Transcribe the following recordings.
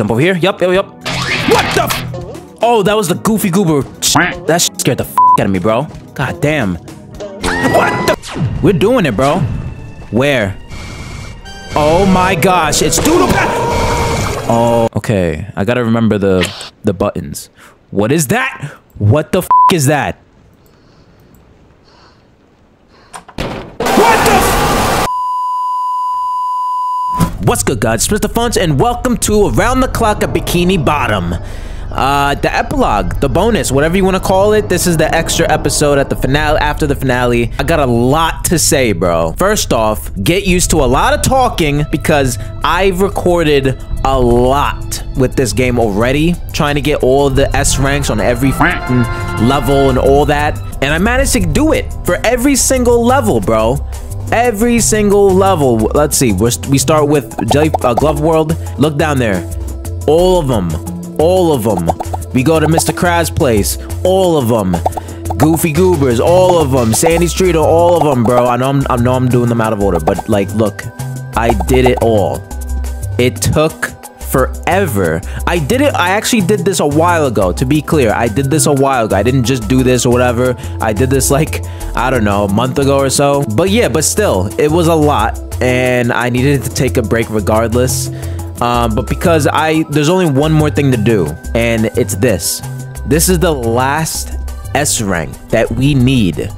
Jump over here. Yup, yup, yup. What the f— oh, that was the Goofy Goober. That scared the f out of me, bro. God damn. What the f— we're doing it, bro. Where? Oh my gosh, it's Doodle Pat! Oh, okay. I gotta remember the buttons. What is that? What the f is that? What's good, guys? It's Mr. Funch, and welcome to Around the Clock at Bikini Bottom. The epilogue, the bonus, whatever you want to call it. This is the extra episode at the finale, after the finale. I got a lot to say, bro. First off, get used to a lot of talking because I've recorded a lot with this game already, trying to get all the S ranks on every level and all that. And I managed to do it for every single level, bro. Every single level. Let's see. We start with Jelly Glove World. Look down there. All of them. All of them. We go to Mr. Krabs' place. All of them. Goofy Goobers. All of them. Sandy Street. All of them, bro. I know I'm doing them out of order, but like, look, I did it all. It took forever. I actually did this a while ago, to be clear. I did this a while ago. I didn't just do this or whatever. I did this like, I don't know, a month ago or so. But yeah, but still, it was a lot and I needed to take a break regardless. But because there's only one more thing to do, and it's this. This is the last S rank that we need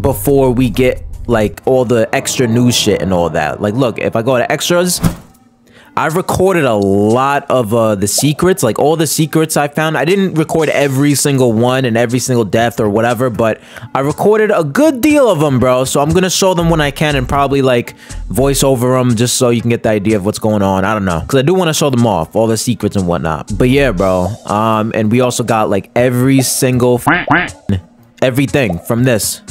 before we get like all the extra new shit and all that. Like, look, if I go to extras, I've recorded a lot of the secrets, like all the secrets I found. I didn't record every single one and every single death or whatever, but I recorded a good deal of them, bro. So I'm gonna show them when I can and probably like voice over them just so you can get the idea of what's going on. I don't know, because I do want to show them off, all the secrets and whatnot. But yeah, bro. And we also got like every single everything from this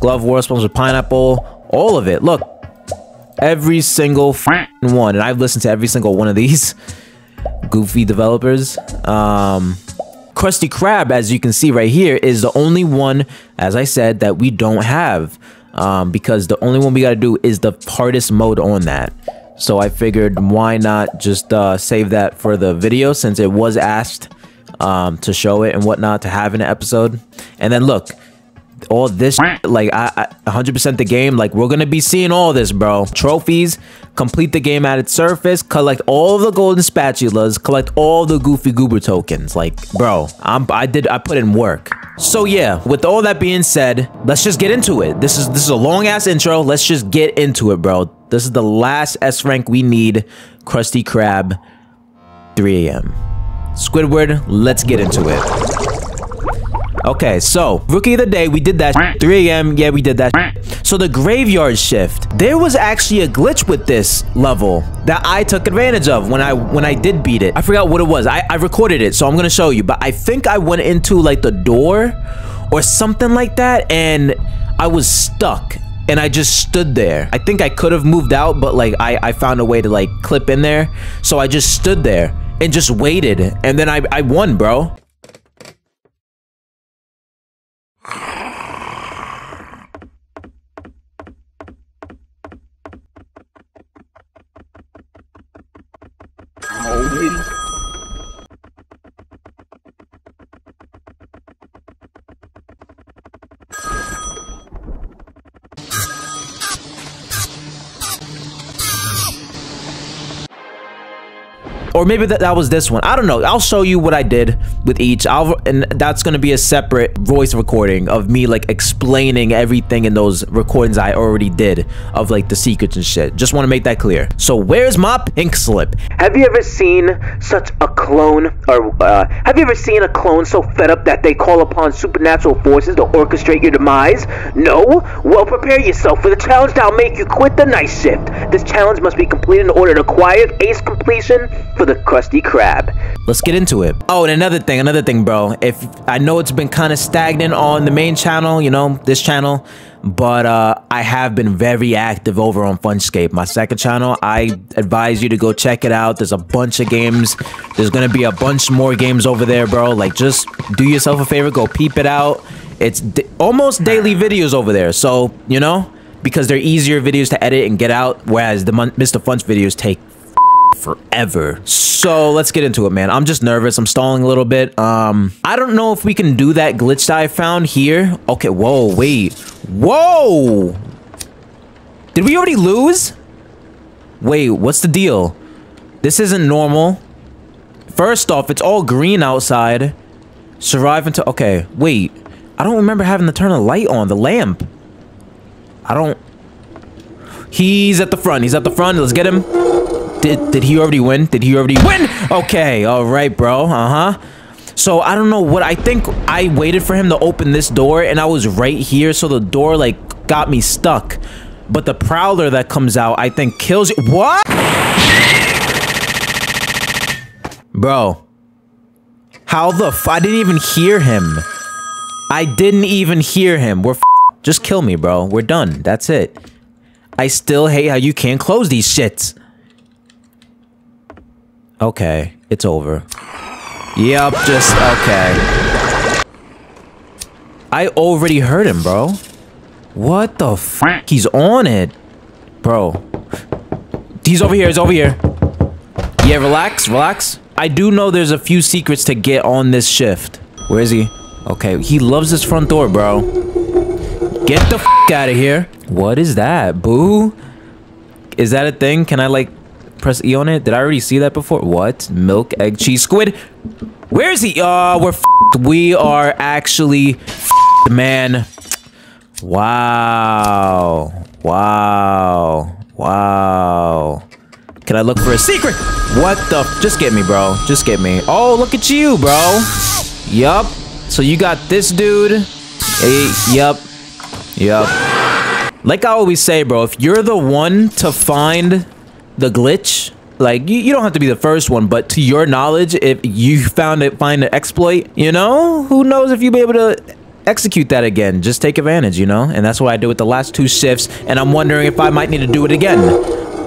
Glove World, Sponge of Pineapple, all of it. Look. Every single one, and I've listened to every single one of these Goofy developers. Krusty Krab, as you can see right here, is the only one, as I said, that we don't have, because the only one we gotta do is the hardest mode on that. So I figured, why not just save that for the video, since it was asked to show it and whatnot, to have in an episode. And then look, all this shit, like 100% the game, like we're gonna be seeing all this, bro. Trophies, complete the game at its surface, collect all the golden spatulas, collect all the Goofy Goober tokens. Like, bro, I put in work. So yeah, with all that being said, let's just get into it. This is a long ass intro. Let's just get into it, bro. This is the last S rank we need. Krusty Krab, 3 a.m. Squidward, let's get into it. Okay, so Rookie of the Day, we did that 3 a.m. Yeah, we did that. So the graveyard shift, there was actually a glitch with this level that I took advantage of when I did beat it. I forgot what it was. I recorded it, so I'm gonna show you, but I think I went into like the door or something like that, and I was stuck and I just stood there. I think I could have moved out, but like I found a way to like clip in there, so I just stood there and just waited, and then I won, bro. Or maybe that was this one. I don't know. I'll show you what I did with each. And that's going to be a separate voice recording of me like explaining everything in those recordings I already did of like the secrets and shit. Just want to make that clear. So where's my pink slip? Have you ever seen such a clone? Or have you ever seen a clone so fed up that they call upon supernatural forces to orchestrate your demise? No? Well, prepare yourself for the challenge that'll make you quit the night shift. This challenge must be completed in order to acquire ace completion for the Krusty Krab. Let's get into it. Oh, and another thing, bro. If I know it's been kind of stagnant on the main channel, you know, this channel, but I have been very active over on Funchscape, my second channel. I advise you to go check it out. There's a bunch of games. There's gonna be a bunch more games over there, bro. Like, just do yourself a favor, go peep it out. It's almost daily videos over there, so you know, because they're easier videos to edit and get out, whereas the Mr. Funch videos take forever. So let's get into it, man. I'm just nervous. I'm stalling a little bit. I don't know if we can do that glitch that I found here. Okay, whoa, wait. Whoa! Did we already lose? Wait, what's the deal? This isn't normal. First off, it's all green outside. Survive until... Okay, wait. I don't remember having to turn the light on, the lamp. I don't... He's at the front. He's at the front. Let's get him. Did he already win? Did he already win? Okay. All right, bro. Uh-huh. So, I don't know what... I think I waited for him to open this door, and I was right here, so the door, like, got me stuck. But the Prowler that comes out, I think, kills you. What? Bro. How the f... I didn't even hear him. I didn't even hear him. We're f... Just kill me, bro. We're done. That's it. I still hate how you can't close these shits. Okay. It's over. Yep, just... Okay. I already heard him, bro. What the f... He's on it. Bro. He's over here. He's over here. Yeah, relax. Relax. I do know there's a few secrets to get on this shift. Where is he? Okay, he loves this front door, bro. Get the f*** out of here. What is that, boo? Is that a thing? Can I, like, press E on it? Did I already see that before? What? Milk, egg, cheese, squid. Where is he? We're f***ed. We are actually f***ed, man. Wow. Wow. Wow. Can I look for a secret? What the f- Just get me, bro. Just get me. Oh, look at you, bro. Yup. So you got this dude. Hey, yup. Yup. Like I always say, bro, if you're the one to find the glitch, like, you don't have to be the first one, but to your knowledge, if you found it, find an exploit, you know? Who knows if you'll be able to execute that again. Just take advantage, you know? And that's what I did with the last two shifts, and I'm wondering if I might need to do it again.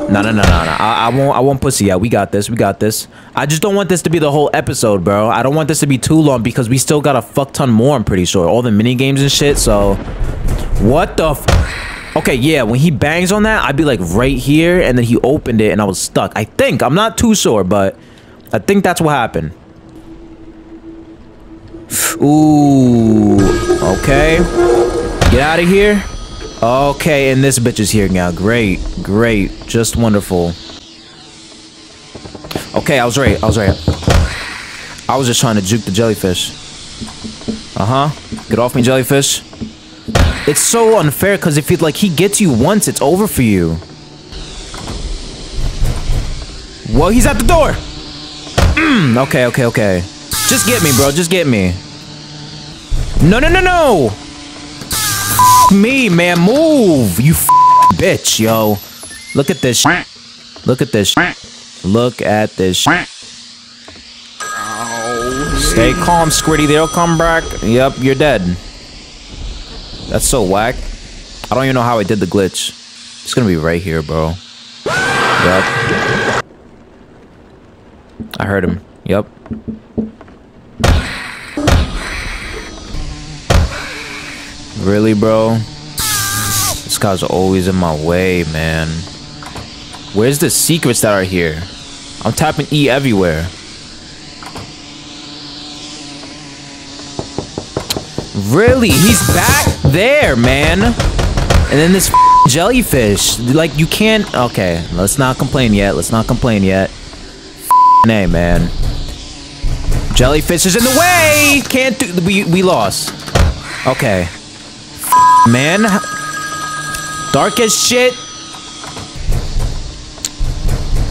No, no, no, no, no. I won't pussy out. We got this. We got this. I just don't want this to be the whole episode, bro. I don't want this to be too long because we still got a fuck ton more, I'm pretty sure. All the mini games and shit, so... What the f... Okay, yeah, when he bangs on that, I'd be, like, right here, and then he opened it, and I was stuck. I think. I'm not too sure, but... I think that's what happened. Ooh. Okay. Get out of here. Okay, and this bitch is here now. Great, great, just wonderful. Okay, I was right, I was right. I was just trying to juke the jellyfish. Uh-huh. Get off me, jellyfish. It's so unfair, because if he gets you once, it's over for you. Well, he's at the door! Okay, okay, okay. Just get me, bro, just get me. No, no, no, no! Me, man, move, you bitch, yo. Look at this. Look at this. Look at this. Stay calm, Squiddy. They'll come back. Yep, you're dead. That's so whack. I don't even know how I did the glitch. It's gonna be right here, bro. Yep. I heard him. Yep. Really, bro? This guy's always in my way, man. Where's the secrets that are here? I'm tapping E everywhere. Really? He's back there, man. And then this jellyfish. Like, you can't... Okay, let's not complain yet. Let's not complain yet. Hey, man. Jellyfish is in the way! Can't do... We lost. Okay. Man, dark as shit.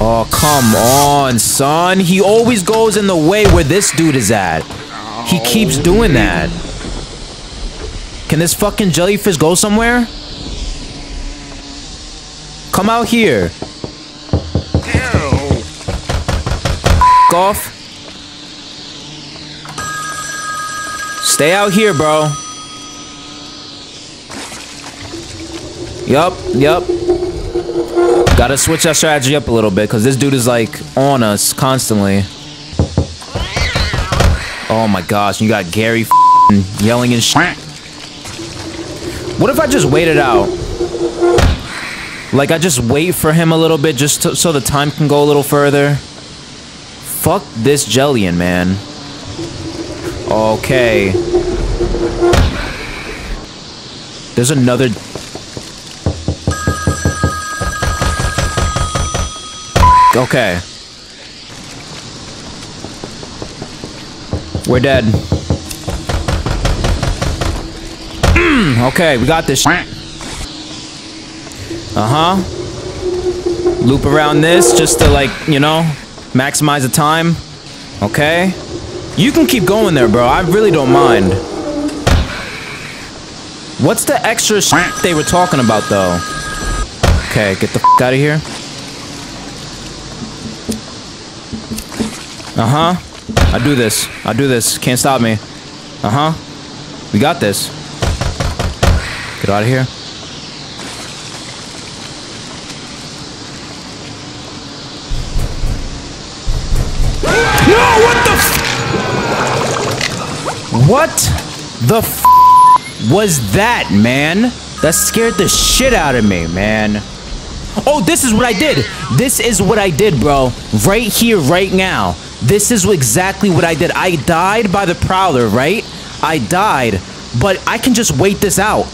Oh, come on, son. He always goes in the way where this dude is at. He keeps doing that. Can this fucking jellyfish go somewhere? Come out here. Ew. F off. Stay out here, bro. Yup, yup. Gotta switch our strategy up a little bit, because this dude is, like, on us constantly. Oh my gosh, you got Gary yelling and shit. What if I just wait it out? Like, I just wait for him a little bit just to, so the time can go a little further. Fuck this Jellian, man. Okay. There's another... Okay. We're dead. Okay, we got this. Loop around this just to, like, you know, maximize the time. Okay. You can keep going there, bro. I really don't mind. What's the extra shit they were talking about, though? Okay, get the fuck out of here. I do this. I do this. Can't stop me. We got this. Get out of here. What the f was that, man? That scared the shit out of me, man. Oh, this is what I did. This is what I did, bro. Right here, right now. This is exactly what I did. I died by the Prowler, right? I died, but I can just wait this out.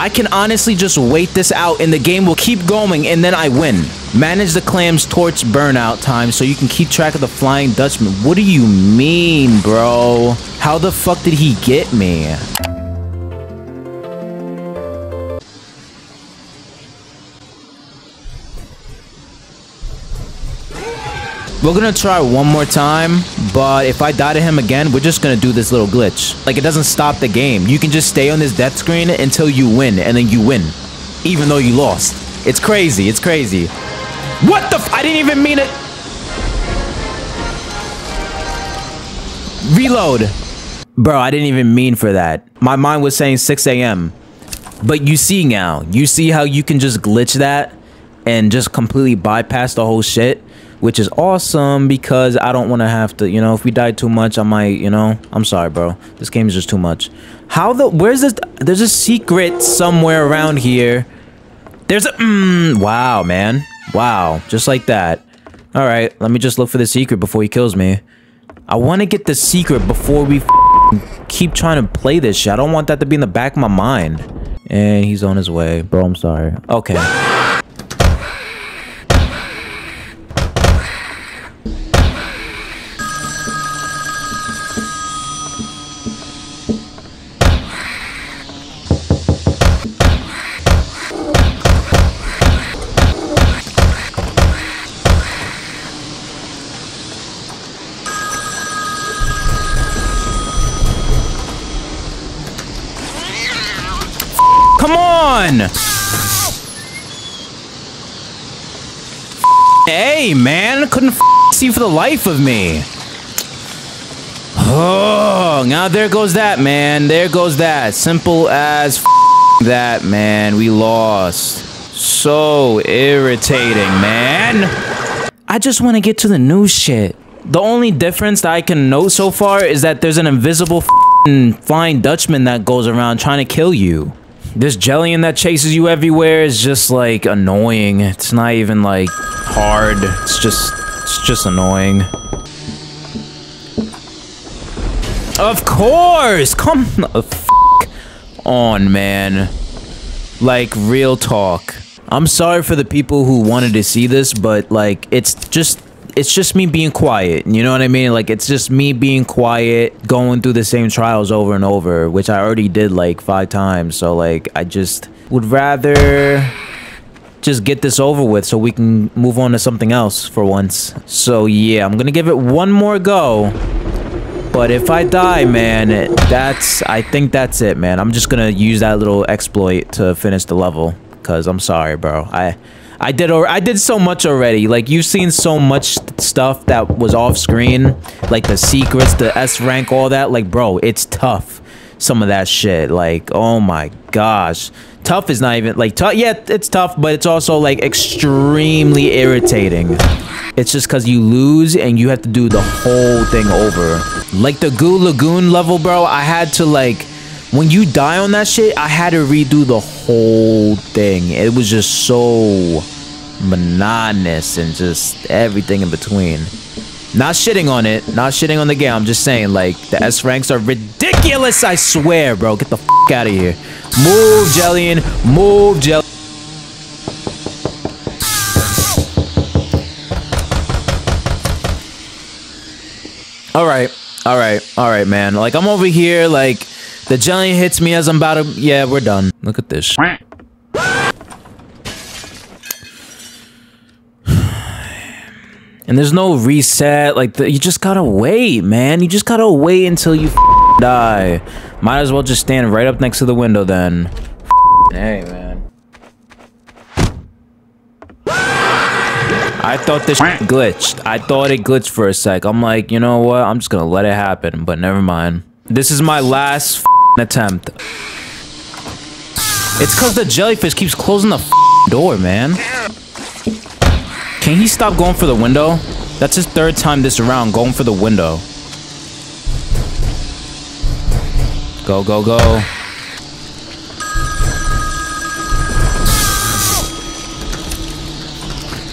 I can honestly just wait this out, and the game will keep going, and then I win. Manage the clam's torch burnout time so you can keep track of the Flying Dutchman. What do you mean, bro? How the fuck did he get me? We're gonna try one more time, but if I die to him again, we're just gonna do this little glitch. Like, it doesn't stop the game. You can just stay on this death screen until you win, and then you win. Even though you lost. It's crazy, it's crazy. What the f- I didn't even mean it! Reload! Bro, I didn't even mean for that. My mind was saying 6 a.m. But you see now, you see how you can just glitch that and just completely bypass the whole shit, which is awesome because I don't want to have to, you know, if we die too much, I might, you know, I'm sorry, bro. This game is just too much. How the- where's this- there's a secret somewhere around here. There's a- wow, man. Wow. Just like that. Alright, let me just look for the secret before he kills me. I want to get the secret before we keep trying to play this shit. I don't want that to be in the back of my mind. And he's on his way. Bro, I'm sorry. Okay. Hey, man, I couldn't see for the life of me. Oh, now there goes that, man. There goes that. Simple as that, man. We lost. So irritating, man. I just want to get to the new shit. The only difference that I can note so far is that there's an invisible Flying Dutchman that goes around trying to kill you. This Jellian that chases you everywhere is just, like, annoying. It's not even, like, hard. It's just annoying. Of course! Come the f*** on, man. Like, real talk. I'm sorry for the people who wanted to see this, but, like, it's just me being quiet, you know what I mean? Like, it's just me being quiet, going through the same trials over and over, which I already did, like, 5 times, so, like, I just would rather just get this over with so we can move on to something else for once. So, yeah, I'm gonna give it one more go, but if I die, man, I think that's it, man. I'm just gonna use that little exploit to finish the level, because I'm sorry, bro. I did so much already. Like, you've seen so much stuff that was off screen, like the secrets, the S rank, all that. Like, bro, it's tough. Some of that shit. Like, oh my gosh, tough is not even like tough. Yeah, it's tough, but it's also like extremely irritating. It's just because you lose and you have to do the whole thing over. Like the Goo Lagoon level, bro. I had to, like, when you die on that shit, I had to redo the whole whole thing. It was just so monotonous and just everything in between. Not shitting on it, not shitting on the game. I'm just saying, like, the S ranks are ridiculous, I swear, bro. Get the f*** out of here. Move, Jellian. Move, Jellian. Alright, man. Like, I'm over here, like, the Jellian hits me as I'm about to... Yeah, we're done. Look at this. And there's no reset. Like, you just gotta wait, man. You just gotta wait until you die. Might as well just stand right up next to the window then. Hey, man. I thought this glitched. I thought it glitched for a sec. I'm like, you know what? I'm just gonna let it happen, but never mind. This is my last attempt. It's because the jellyfish keeps closing the door, man. Can he stop going for the window? That's his third time this round going for the window. Go, go, go.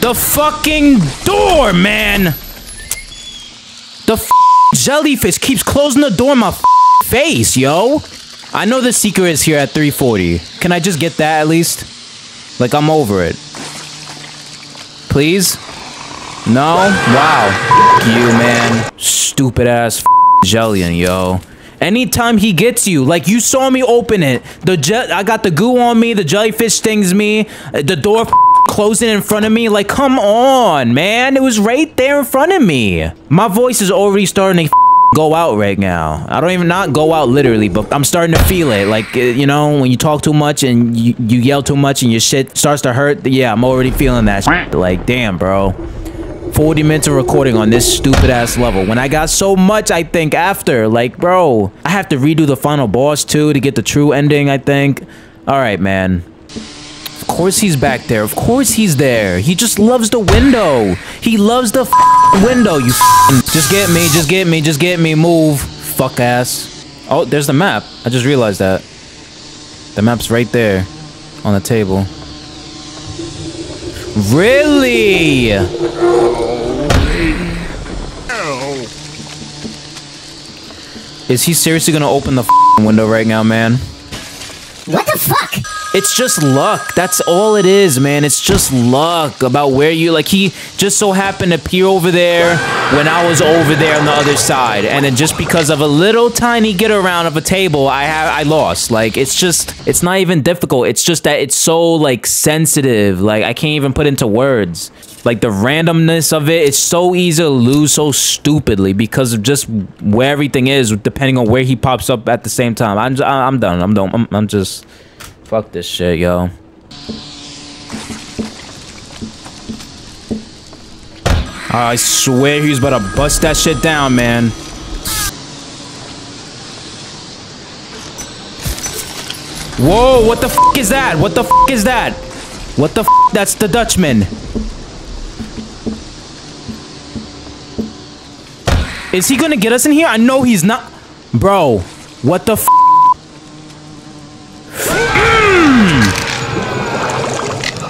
The fucking door, man! The jellyfish keeps closing the door in my face, yo! I know the secret is here at 340. Can I just get that at least? Like, I'm over it. Please? No? Wow. F you, man. Stupid ass Jellian, yo. Anytime he gets you, like, you saw me open it. I got the goo on me, the jellyfish stings me, the door closing in front of me. Like, come on, man. It was right there in front of me. My voice is already starting to go out right now. I don't even not go out literally, but I'm starting to feel it. Like, you know, when you talk too much and you yell too much and your shit starts to hurt. Yeah, I'm already feeling that shit. Like, damn, bro. 40 minutes of recording on this stupid ass level when I got so much, I think, after. Like, bro, I have to redo the final boss too to get the true ending, I think. All right, man. Of course he's back there. Of course he's there. He just loves the window. He loves the window. You just get me. Just get me. Just get me. Move. Fuck ass. Oh, there's the map. I just realized that. The map's right there on the table. Really? Is he seriously gonna open the window right now, man? What the fuck? It's just luck. That's all it is, man. It's just luck about where you... Like, he just so happened to peer over there when I was over there on the other side. And then just because of a little tiny get-around of a table, I lost. Like, it's just... It's not even difficult. It's just that it's so, like, sensitive. Like, I can't even put into words. Like, the randomness of it, it's so easy to lose so stupidly because of just where everything is, depending on where he pops up at the same time. I'm done. I'm done. I'm just... Fuck this shit, yo. I swear he's about to bust that shit down, man. Whoa, what the fuck is that? What the fuck is that? What the fuck? That's the Dutchman. Is he gonna get us in here? I know he's not. Bro, what the fuck?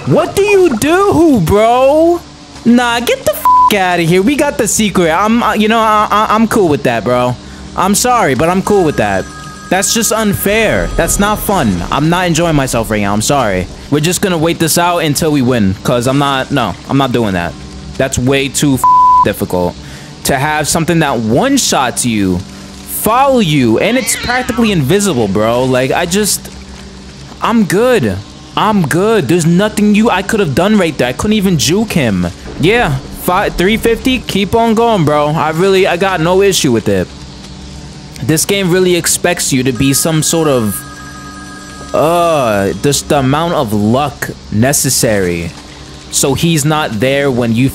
What do you do, bro? Nah, get the fuck out of here. We got the secret. I'm cool with that, bro. I'm sorry, but I'm cool with that. That's just unfair. That's not fun. I'm not enjoying myself right now. I'm sorry. We're just gonna wait this out until we win, cause I'm not doing that. That's way too difficult. To have something that one-shots you, follow you, and it's practically invisible, bro. Like, I'm good. I'm good. There's nothing I could have done right there. I couldn't even juke him. Yeah, 350, keep on going, bro. I got no issue with it. This game really expects you to be some sort of, just the amount of luck necessary. So he's not there when you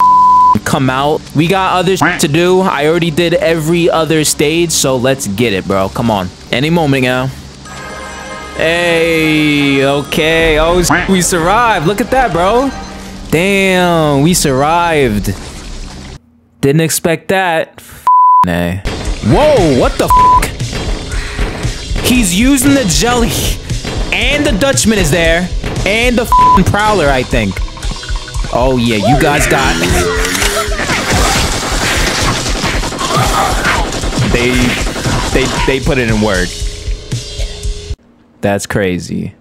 come out. We got other shit to do. I already did every other stage, so let's get it, bro. Come on. Any moment now. Hey, okay. Oh, we survived. Look at that, bro. Damn, we survived. Didn't expect that. Nah. Whoa, what the fuck? He's using the jelly. And the Dutchman is there. And the f***ing Prowler, I think. Oh, yeah, you guys got... They put it in word. That's crazy.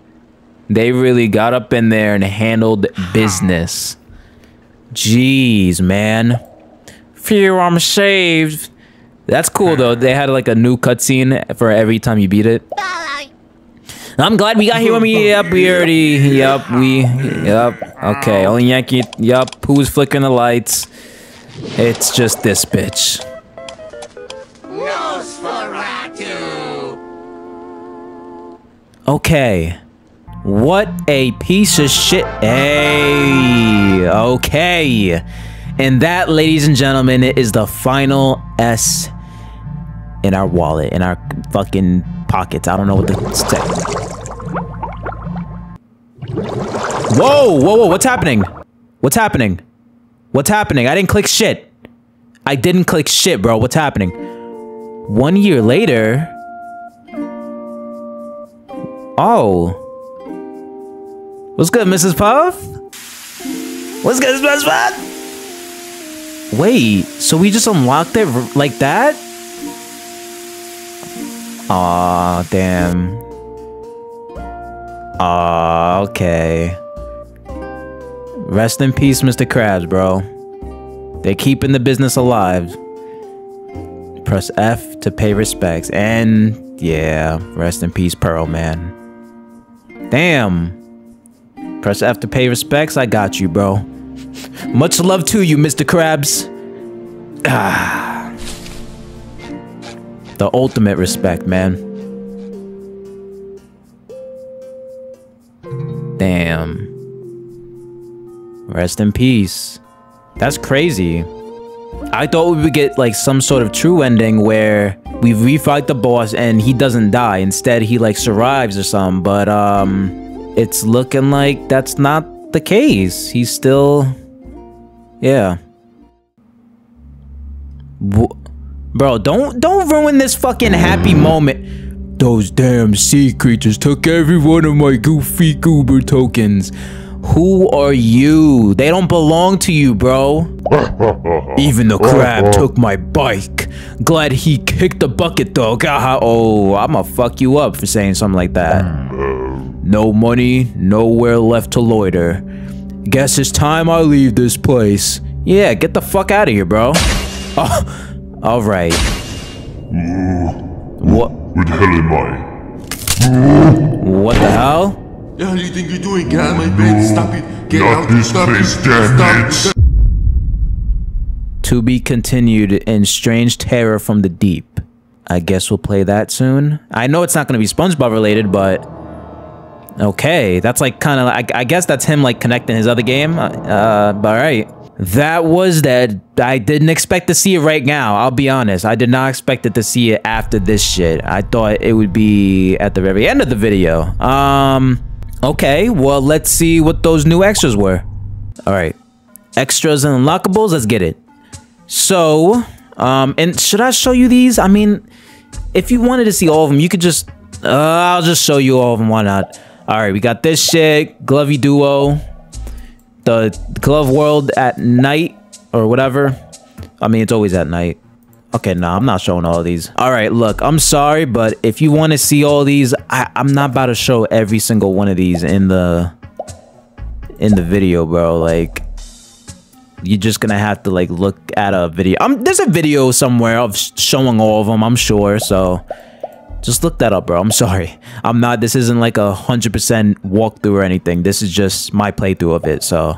They really got up in there and handled business. Jeez, man. Few I'm saved. That's cool, though. They had, like, a new cutscene for every time you beat it. I'm glad we got here when we... Yep, we already... Yep, we... Yep. Okay, only Yankee... Yep, who's flicking the lights? It's just this bitch. Okay. What a piece of shit. Hey. Okay. And that, ladies and gentlemen, is the final S in our wallet, in our fucking pockets. I don't know what to say. Whoa, whoa, whoa. What's happening? What's happening? What's happening? I didn't click shit. I didn't click shit, bro. What's happening? 1 year later. Oh. What's good, Mrs. Puff? What's good, Mrs. Puff? Wait, so we just unlocked it like that? Aw, damn. Aw, okay. Rest in peace, Mr. Krabs, bro. They're keeping the business alive. Press F to pay respects. And, yeah, rest in peace, Pearl, man. Damn. Press F to pay respects. I got you, bro. Much love to you, Mr. Krabs. Ah. The ultimate respect, man. Damn. Rest in peace. That's crazy. I thought we would get, like, some sort of true ending where we refight the boss and he doesn't die. Instead, he, like, survives or something. But, it's looking like that's not the case. He's still... Yeah. Bro, don't ruin this fucking happy moment. Those damn sea creatures took every one of my Goofy Goober tokens. Who are you? They don't belong to you, bro. Even the crab took my bike. Glad he kicked the bucket, though. Oh, I'ma fuck you up for saying something like that. No money, nowhere left to loiter. Guess it's time I leave this place. Yeah, get the fuck out of here, bro. Oh, all right. What? What the hell am I? What the hell? The hell you think you're doing? Get out of my bed! Stop it! Get out! Stop it! Damn it! To be continued in strange terror from the deep. I guess we'll play that soon. I know it's not going to be SpongeBob related, but. Okay, that's like kind of like, I guess that's him like connecting his other game. All right. That was that. I didn't expect to see it right now. I'll be honest. I did not expect it to see it after this shit. I thought it would be at the very end of the video. Okay, well, let's see what those new extras were. All right. Extras and unlockables. Let's get it. So, and should I show you these? I mean, if you wanted to see all of them, you could just, I'll just show you all of them. Why not? All right, we got this shit, Glovey Duo, the Glove World at night or whatever. I mean, it's always at night. Okay, no, I'm not showing all of these. All right, look, I'm sorry, but if you want to see all these, I'm not about to show every single one of these in the video, bro. Like, you're just gonna have to like look at a video. There's a video somewhere of showing all of them, I'm sure. So. Just look that up, bro. I'm sorry. I'm not... This isn't like a 100% walkthrough or anything. This is just my playthrough of it, so...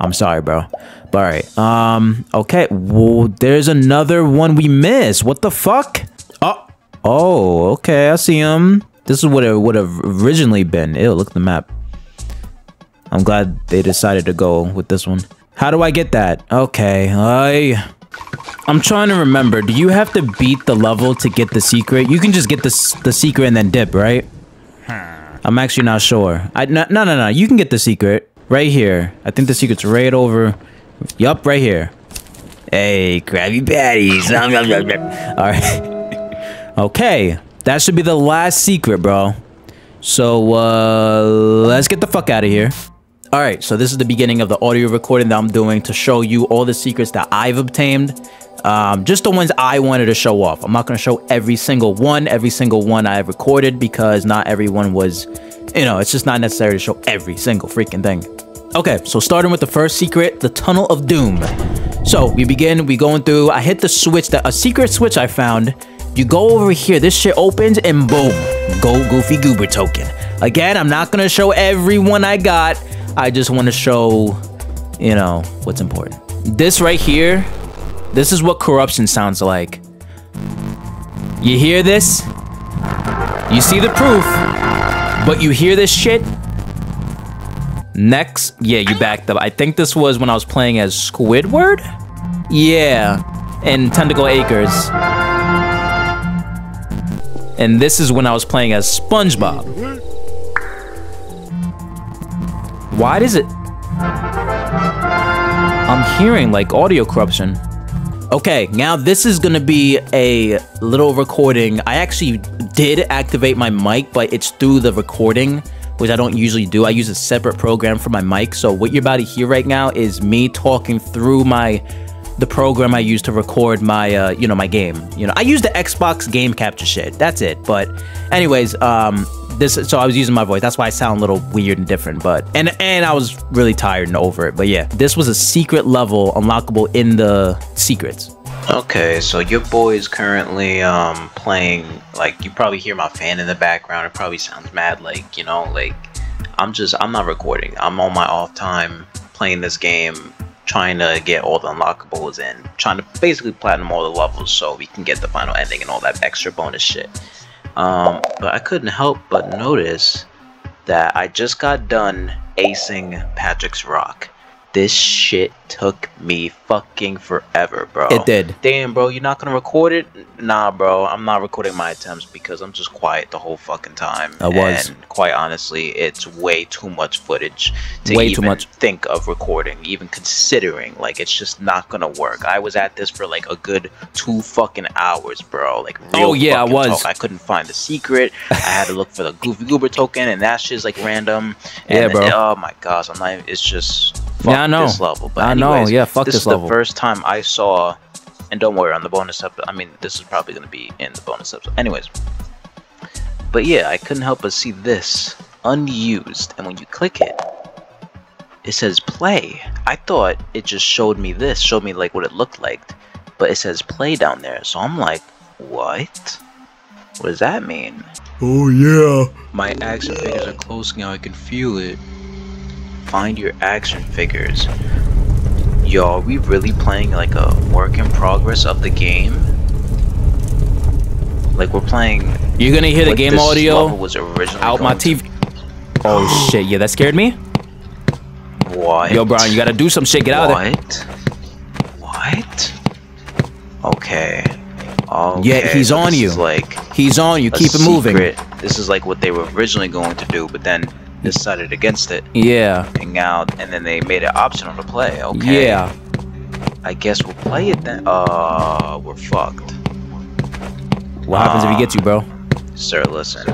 I'm sorry, bro. But alright. Okay. Well, there's another one we missed. What the fuck? Oh. Oh, okay. I see him. This is what it would have originally been. Ew, look at the map. I'm glad they decided to go with this one. How do I get that? Okay. I'm trying to remember. Do you have to beat the level to get the secret? You can just get the secret and then dip, right? I'm actually not sure. No. You can get the secret right here. I think the secret's right over. Yup, right here. Hey, Krabby Patties. All right. Okay, that should be the last secret, bro. So, let's get the fuck out of here. Alright, so this is the beginning of the audio recording that I'm doing to show you all the secrets that I've obtained. Just the ones I wanted to show off. I'm not going to show every single one I have recorded, because not everyone was, you know, it's just not necessary to show every single freaking thing. Okay, so starting with the first secret, the Tunnel of Doom. So we begin, we going through, I hit the switch, a secret switch I found. You go over here, this shit opens, and boom, go Goofy Goober token. Again, I'm not going to show everyone I got. I just want to show, you know, what's important. This right here, this is what corruption sounds like. You hear this? You see the proof, but you hear this shit? Next, yeah, you backed up. I think this was when I was playing as Squidward? Yeah, in Tentacle Acres. And this is when I was playing as SpongeBob. Why does it... I'm hearing like audio corruption. Okay, now this is gonna be a little recording. I actually did activate my mic, but it's through the recording, which I don't usually do. I use a separate program for my mic. So what you're about to hear right now is me talking through the program I use to record my, you know, my game. You know, I use the Xbox game capture shit. That's it. But anyways, so I was using my voice. That's why I sound a little weird and different. But and I was really tired and over it. But yeah, this was a secret level unlockable in the secrets. Okay, so your boy is currently playing, like, you probably hear my fan in the background. It probably sounds mad, like, you know, like, I'm not recording. I'm on my off time playing this game, trying to get all the unlockables and trying to basically platinum all the levels so we can get the final ending and all that extra bonus shit. But I couldn't help but notice that I just got done acing Patrick's rock. This shit took me fucking forever, bro. It did. Damn, bro, you're not gonna record it? Nah, bro, I'm not recording my attempts because I'm just quiet the whole fucking time. I was. And quite honestly, it's way too much footage to even think of recording, even considering. Like, it's just not gonna work. I was at this for like a good 2 fucking hours, bro. Like, real oh yeah, I was. Talk. I couldn't find the secret. I had to look for the Goofy Goober token, and that shit's like random. And yeah, bro. Oh my gosh, I'm not. It's just. Fuck yeah, I know. This level. But anyways, I know. Yeah, fuck this level. This is the first time I saw, and don't worry, on the bonus episode. I mean, this is probably going to be in the bonus episode. Anyways, but yeah, I couldn't help but see this unused, and when you click it, it says play. I thought it just showed me this, showed me like what it looked like, but it says play down there. So I'm like, what? What does that mean? Oh yeah. My action figures are close now. I can feel it. Find your action figures. Yo, are we really playing like a work in progress of the game? Like, we're playing. You're gonna hear the game audio was originally out my TV. Oh shit, yeah, that scared me. What? Yo, Brian, you gotta do some shit. Get out of there. What? What? Okay. Okay, yeah, he's so on you. Like, he's on you. Keep it moving. This is like what they were originally going to do, but then decided against it. Yeah. And then they made it optional to play. Okay. Yeah. I guess we'll play it then. We're fucked. What happens if he gets you, bro? Sir, listen.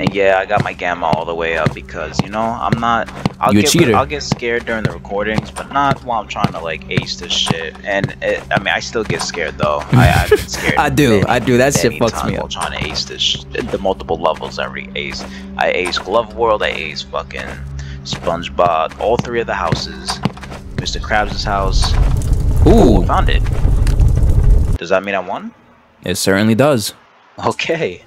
And yeah, I got my gamma all the way up because, you know, I'm not. You're a cheater. I'll get scared during the recordings, but not while I'm trying to like ace this shit. And I mean, I still get scared though. I've been scared. I do. That shit fucks me up. Trying to ace this, the multiple levels I re-ace. I ace Glove World. I ace fucking SpongeBob. All 3 of the houses. Mr. Krabs' house. Ooh, found it. Does that mean I won? It certainly does. Okay.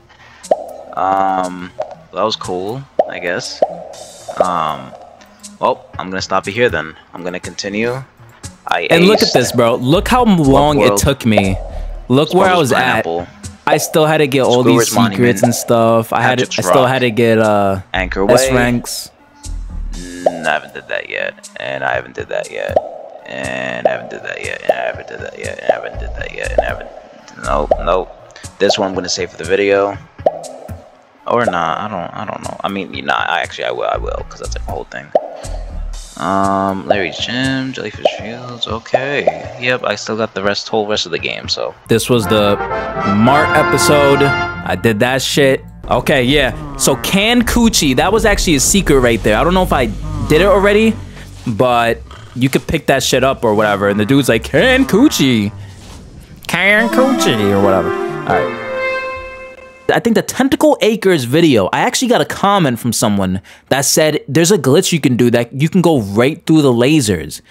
That was cool, I guess. Well, I'm gonna stop it here then. I'm gonna continue. And look at this, bro. Look how long it took me. Look where I was at. I still had to get all these secrets and stuff. I still had to get Anchor S ranks. I haven't did that yet, and I haven't did that yet, and I haven't did that yet, and I haven't did that yet, and I haven't did that yet, and I haven't. Nope. This one I'm gonna save for the video. Or not, I don't know. I mean, you know, I will, because that's like the whole thing. Larry's Gym, Jellyfish Fields, okay. Yep, I still got the whole rest of the game, so. This was the Mart episode. I did that shit. Okay, yeah. So canned coochie. That was actually a secret right there. I don't know if I did it already, but you could pick that shit up or whatever. And the dude's like, canned coochie. Canned coochie or whatever. All right. I think the Tentacle Acres video, I actually got a comment from someone that said there's a glitch you can do that you can go right through the lasers.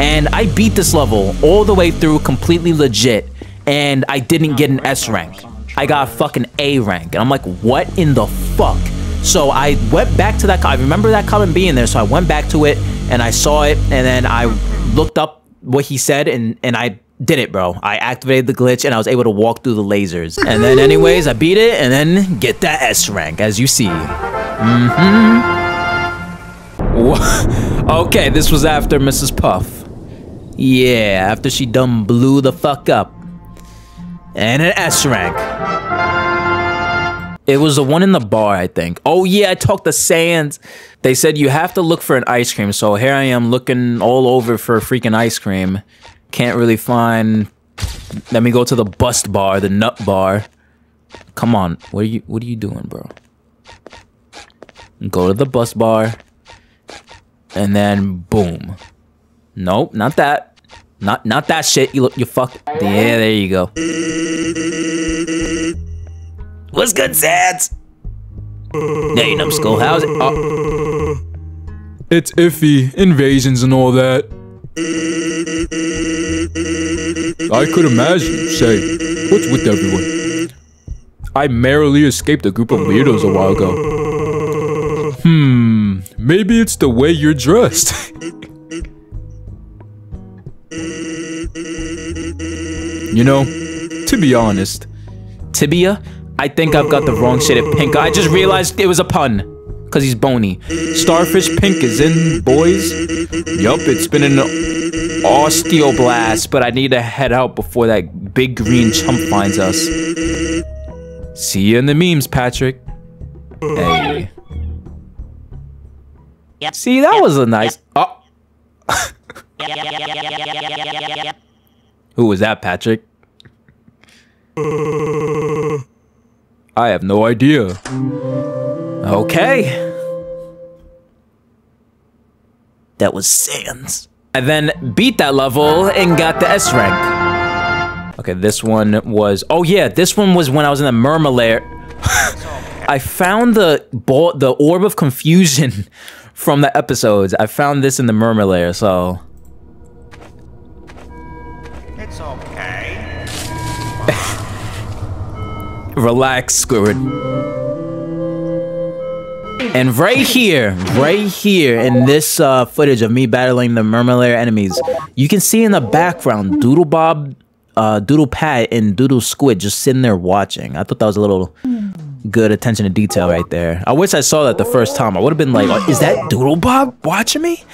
And I beat this level all the way through completely legit, and I didn't get an S rank. I got fucking A rank, and I'm like, what in the fuck? So I went back to that, I remember that comment being there, so I went back to it, and I saw it, and then I looked up what he said, and I did it, bro. I activated the glitch, and I was able to walk through the lasers. And then anyways, I beat it, and then get that S rank, as you see. Okay, this was after Mrs. Puff. Yeah, after she done blew the fuck up. And an S rank. It was the one in the bar, I think. Oh yeah, I talked to Sans. They said you have to look for an ice cream. So here I am looking all over for freaking ice cream. Can't really find. Let me go to the bust bar, the nut bar. Come on, what are you doing, bro? Go to the bust bar. And then boom. Nope, not that. Not that shit. You fuck. Yeah, there you go. What's good, Sans? Hey, numbskull, how's it? Oh. It's iffy. Invasions and all that. I could imagine. Say, what's with everyone? I merrily escaped a group of weirdos a while ago. Maybe it's the way you're dressed. You know, to be honest. Tibia? I think I've got the wrong shade of pink. I just realized it was a pun. Because he's bony. Starfish pink is in, boys. Yup, it's been an osteoblast, but I need to head out before that big green chump finds us. See you in the memes, Patrick. Hey. Yep. See, that was a nice... Oh. Who was that, Patrick? I have no idea. Okay. That was Sans. I then beat that level and got the S rank. Okay, this one was... Oh yeah, this one was when I was in the Mermalair. I found the Orb of Confusion from the episodes. I found this in the Mermalair, so... It's okay. Relax, Squidward. And right here in this footage of me battling the Mermalair enemies, you can see in the background Doodle Bob, Doodle Pat, and Doodle Squid just sitting there watching. I thought that was a little good attention to detail right there. I wish I saw that the first time. I would have been like, oh, is that Doodle Bob watching me?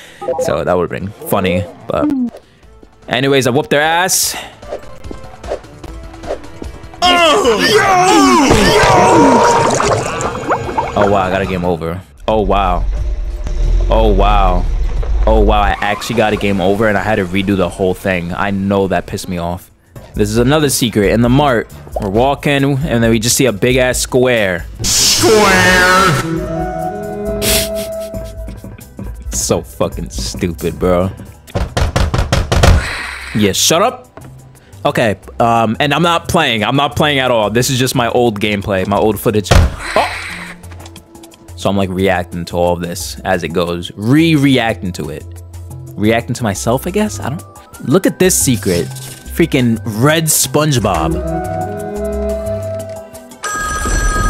So that would have been funny, but... Anyways, I whooped their ass. Oh wow, I got a game over. Oh wow. Oh wow. Oh wow, I actually got a game over and I had to redo the whole thing. I know that pissed me off. This is another secret in the mart. We're walking and then we just see a big ass square. Square! So fucking stupid, bro. Yeah, shut up. Okay, and I'm not playing at all. This is just my old gameplay, my old footage. Oh! So I'm like reacting to all of this as it goes. Re-reacting to it. Reacting to myself, I guess? I don't... Look at this secret. Freaking red SpongeBob.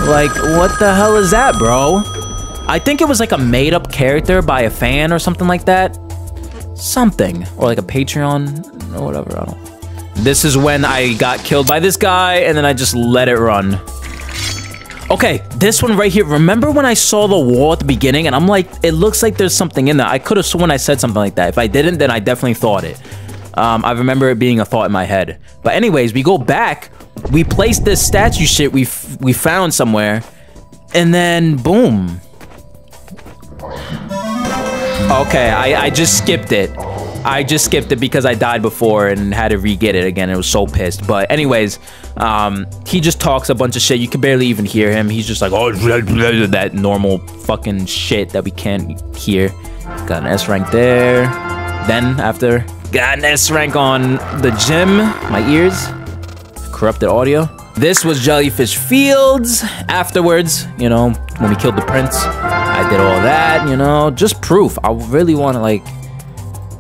Like, what the hell is that, bro? I think it was like a made-up character by a fan or something like that. Something. Or like a Patreon... or whatever, I don't... This is when I got killed by this guy, and then I just let it run. Okay, this one right here. Remember when I saw the wall at the beginning, and I'm like, it looks like there's something in there. I could have sworn I said something like that. If I didn't, then I definitely thought it. I remember it being a thought in my head. But anyways, we go back. We place this statue shit we found somewhere, and then boom. Okay, I just skipped it. I just skipped it because I died before and had to re-get it again. It was so pissed. But anyways, He just talks a bunch of shit. You can barely even hear him. He's just like, oh, that normal fucking shit that we can't hear. Got an S rank there. Then after, got an S rank on the gym. My ears. Corrupted audio. This was Jellyfish Fields. Afterwards, you know, when we killed the prince, I did all that, you know, just proof. I really want to, like,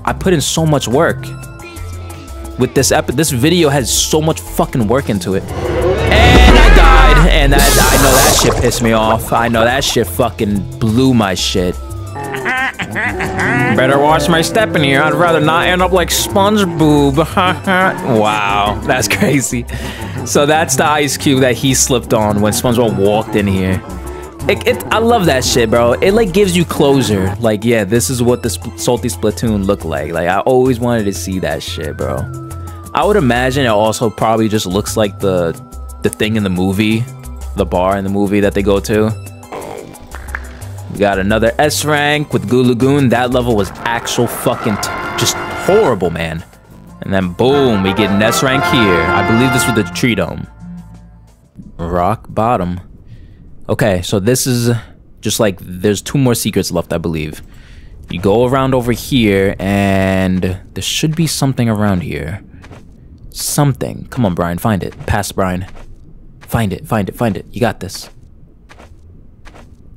I put in so much work. With this epic, this video has so much fucking work into it. And I died, and I know that shit pissed me off. I know that shit fucking blew my shit. Better watch my step in here. I'd rather not end up like SpongeBob. Wow, that's crazy. So that's the ice cube that he slipped on when SpongeBob walked in here. I love that shit, bro. It like gives you closure. Like, yeah, this is what the Salty Splatoon looked like. Like, I always wanted to see that shit, bro. I would imagine it also probably just looks like the thing in the movie, the bar in the movie that they go to. We got another S rank with Goo Lagoon. That level was actual fucking just horrible, man. And then boom, we get an S rank here. I believe this was the tree dome. Rock bottom. Okay, so this is just like, there's two more secrets left, I believe. You go around over here, and there should be something around here. Something. Come on, Brian, find it. Pass, Brian. Find it, find it, find it. You got this.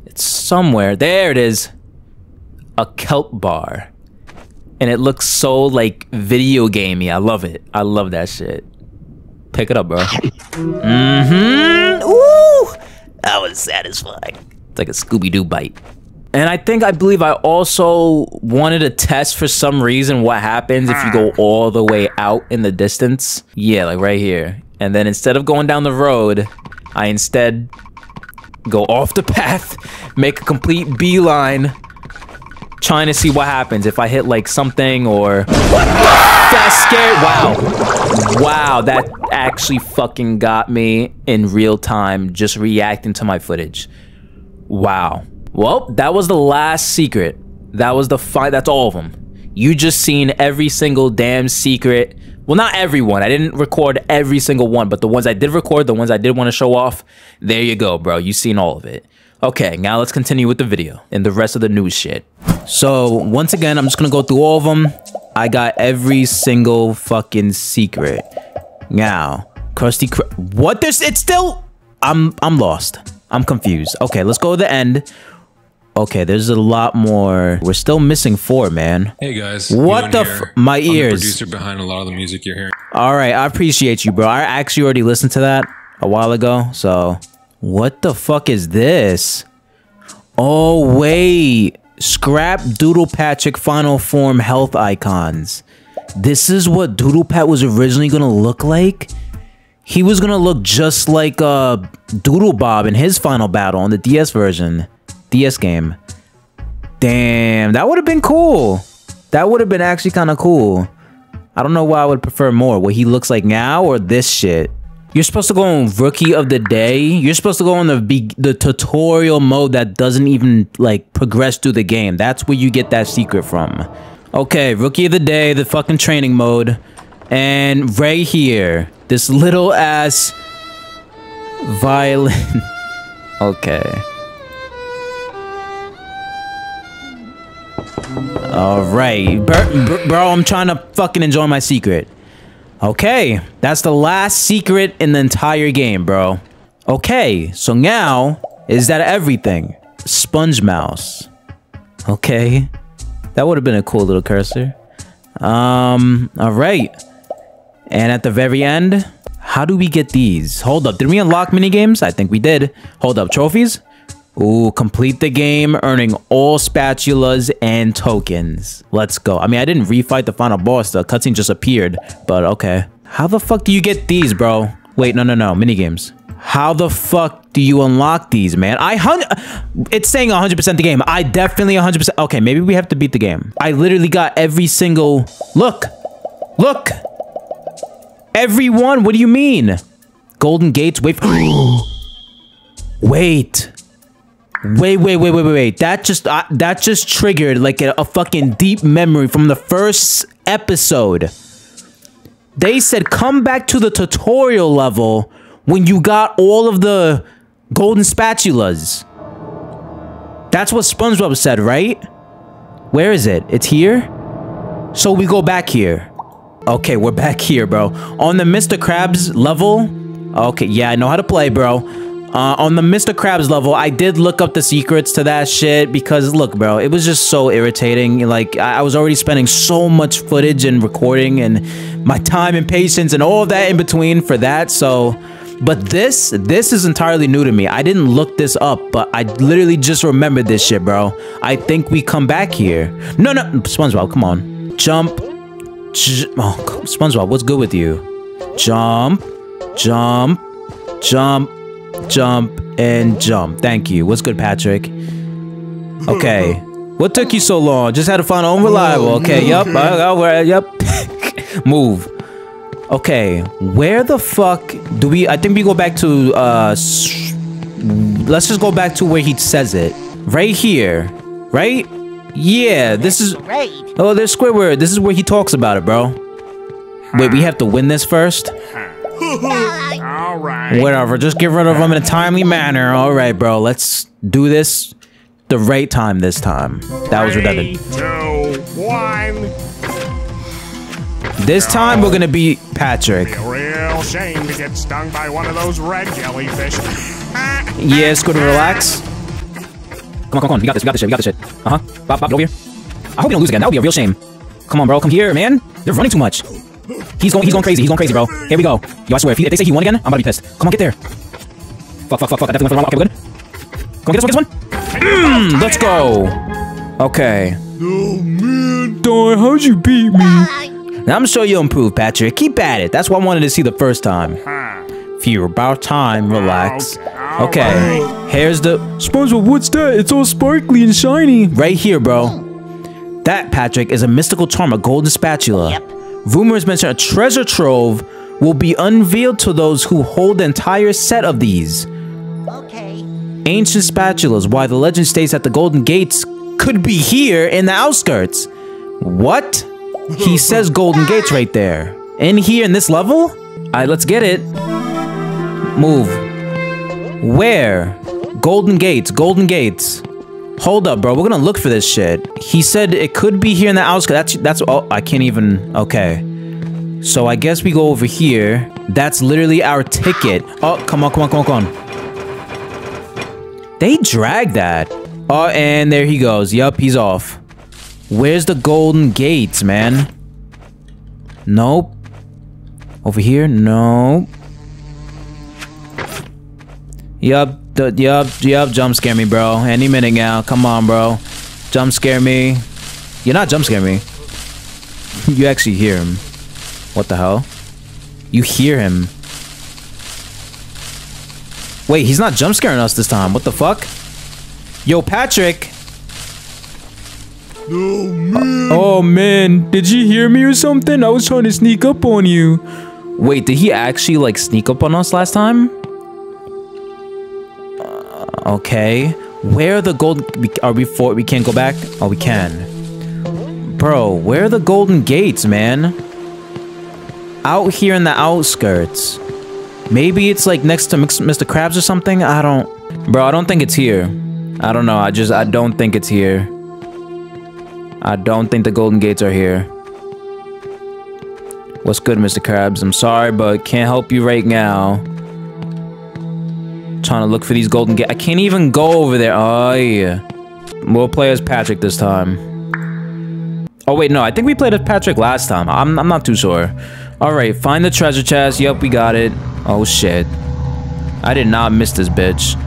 It's somewhere. There it is. A kelp bar. And it looks so, like, video gamey. I love it. I love that shit. Pick it up, bro. Mm-hmm. Ooh! That was satisfying. It's like a Scooby-Doo bite. And I believe I also wanted to test for some reason what happens if you go all the way out in the distance. Yeah, like right here. And then instead of going down the road, I instead go off the path, make a complete beeline, trying to see what happens. If I hit like something or... What the? That's scary. Wow. Wow, that actually fucking got me in real time just reacting to my footage. Wow. Well, that was the last secret. That was the fight. That's all of them. You just seen every single damn secret. Well, not everyone. I didn't record every single one, but the ones I did record, the ones I did want to show off, there you go, bro. You seen all of it. Okay, now let's continue with the video and the rest of the news shit. So, once again, I'm just gonna go through all of them. I got every single fucking secret. Now, Krusty Krab. What? There's. It's still. I'm lost. I'm confused. Okay, let's go to the end. Okay, there's a lot more. We're still missing four, man. Hey guys. What the? My ears. I'm the producer behind a lot of the music you're hearing. All right, I appreciate you, bro. I actually already listened to that a while ago. So, what the fuck is this? Oh wait. Scrap Doodle Patrick final form health icons. This is what Doodle Pat was originally gonna look like. He was gonna look just like Doodle Bob in his final battle on the DS version, DS game. Damn, that would have been cool. That would have been actually kind of cool. I don't know why I would prefer more what he looks like now or this shit. You're supposed to go on Rookie of the Day. You're supposed to go on the tutorial mode that doesn't even, like, progress through the game. That's where you get that secret from. Okay, Rookie of the Day, the fucking training mode. And right here, this little ass violin. Okay. Alright. Bro, I'm trying to fucking enjoy my secret. Okay, that's the last secret in the entire game, bro. Okay, so now, is that everything? Sponge Mouse. Okay, that would have been a cool little cursor. All right. And at the very end, how do we get these? Hold up, did we unlock minigames? I think we did. Hold up, trophies? Ooh, complete the game, earning all spatulas and tokens. Let's go. I mean, I didn't refight the final boss. The cutscene just appeared, but okay. How the fuck do you get these, bro? Wait, no. Minigames. How the fuck do you unlock these, man? It's saying 100% the game. I definitely 100%. Okay, maybe we have to beat the game. I literally got every single... Look! Look! Everyone, what do you mean? Golden Gates, wait... Wait... Wait. That just triggered like a fucking deep memory from the first episode. They said come back to the tutorial level when you got all of the golden spatulas. That's what SpongeBob said, right? Where is it? It's here? So we go back here. Okay, we're back here, bro. On the Mr. Krabs level. Okay, yeah, I know how to play, bro. On the Mr. Krabs level, I did look up the secrets to that shit because, look, bro, it was just so irritating. Like, I was already spending so much footage and recording and my time and patience and all that in between for that, so... But this is entirely new to me. I didn't look this up, but I literally just remembered this shit, bro. I think we come back here. No, SpongeBob, come on. Jump. Oh, SpongeBob, what's good with you? Jump, jump, jump, jump, and jump. Thank you. What's good, Patrick? Okay. What took you so long? Just had to find unreliable. Okay, yup. Yep. Move. Okay, where the fuck do we... I think we go back to, let's just go back to where he says it. Right here. Right? Yeah, this is... Oh, there's Squidward. This is where he talks about it, bro. Wait, we have to win this first? Alright. Whatever, just get rid of him in a timely manner. Alright, bro, let's do this the right time this time. That was redundant. 3, 2, 1... This time we're gonna beat Patrick. It'd be a real shame to get stung by one of those red jellyfish. Yeah, Squid, relax. Come on, we got this shit. Bob, get over here. I hope you don't lose again. That would be a real shame. Come on, bro, come here, man. They're running too much. He's going crazy, bro. Here we go. Yo, I swear, if they say he won again, I'm about to be pissed. Come on, get there. Fuck. I definitely went for the wrong. Okay, we're good. Come on, get this one. Let's go. Okay. Oh man, Don, how'd you beat me? Now, I'm sure you'll improve, Patrick. Keep at it. That's what I wanted to see the first time. Phew, about time. Relax. Okay. Here's the... SpongeBob, what's that? It's all sparkly and shiny. Right here, bro. That, Patrick, is a mystical charm, a golden spatula. Yep. Rumors mention a treasure trove will be unveiled to those who hold the entire set of these. Okay. Ancient spatulas, why the legend states that the golden gates could be here in the outskirts. What? He says golden gates right there. In here, in this level? Alright, let's get it. Move. Where? Golden gates. Hold up, bro. We're gonna look for this shit. He said it could be here in the outskirts. That's... Oh, I can't even... Okay. So I guess we go over here. That's literally our ticket. Oh, come on. They dragged that. Oh, and there he goes. Yup, he's off. Where's the golden gates, man? Nope. Over here? No. Yup. Jump scare me, bro. Any minute now. Come on, bro. Jump scare me. You're not jump scare me. You actually hear him. What the hell? You hear him. Wait, he's not jump scaring us this time. What the fuck? Yo, Patrick. Oh man, did you hear me or something? I was trying to sneak up on you. Wait, did he actually like sneak up on us last time? Okay, where are the gold? Are we for? We can't go back. Oh, we can. Bro, where are the golden gates, man? Out here in the outskirts. Maybe it's like next to Mr. Krabs or something. I don't. Bro, I don't think it's here. I don't know. I don't think it's here. I don't think the golden gates are here. What's good, Mr. Krabs? I'm sorry, but can't help you right now. Trying to look for these golden gates. I can't even go over there. Oh, yeah. We'll play as Patrick this time. Oh, wait, no. I think we played as Patrick last time. I'm not too sure. All right, find the treasure chest. Yep, we got it. Oh, shit. I did not miss this bitch.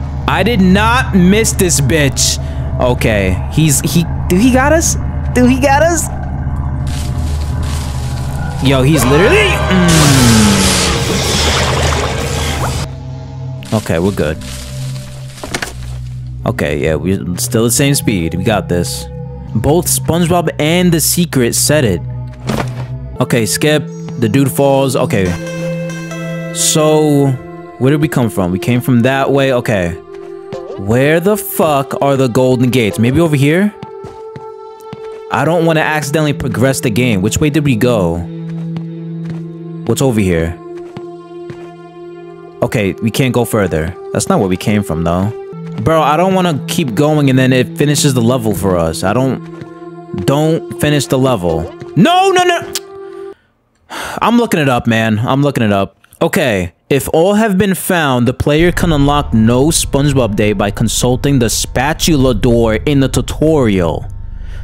Okay. He got us? Dude, he got us? Yo, he's literally... Okay, we're good. Okay, yeah, we're still the same speed. We got this. Both SpongeBob and the secret said it. Okay, skip. The dude falls. Okay. So, where did we come from? We came from that way. Okay. Where the fuck are the golden gates? Maybe over here? I don't want to accidentally progress the game. Which way did we go? What's over here? Okay, we can't go further. That's not where we came from, though. Bro, I don't want to keep going and then it finishes the level for us. Don't finish the level. No, no, no! I'm looking it up, man. I'm looking it up. Okay. If all have been found, the player can unlock No SpongeBob Day by consulting the spatula door in the tutorial.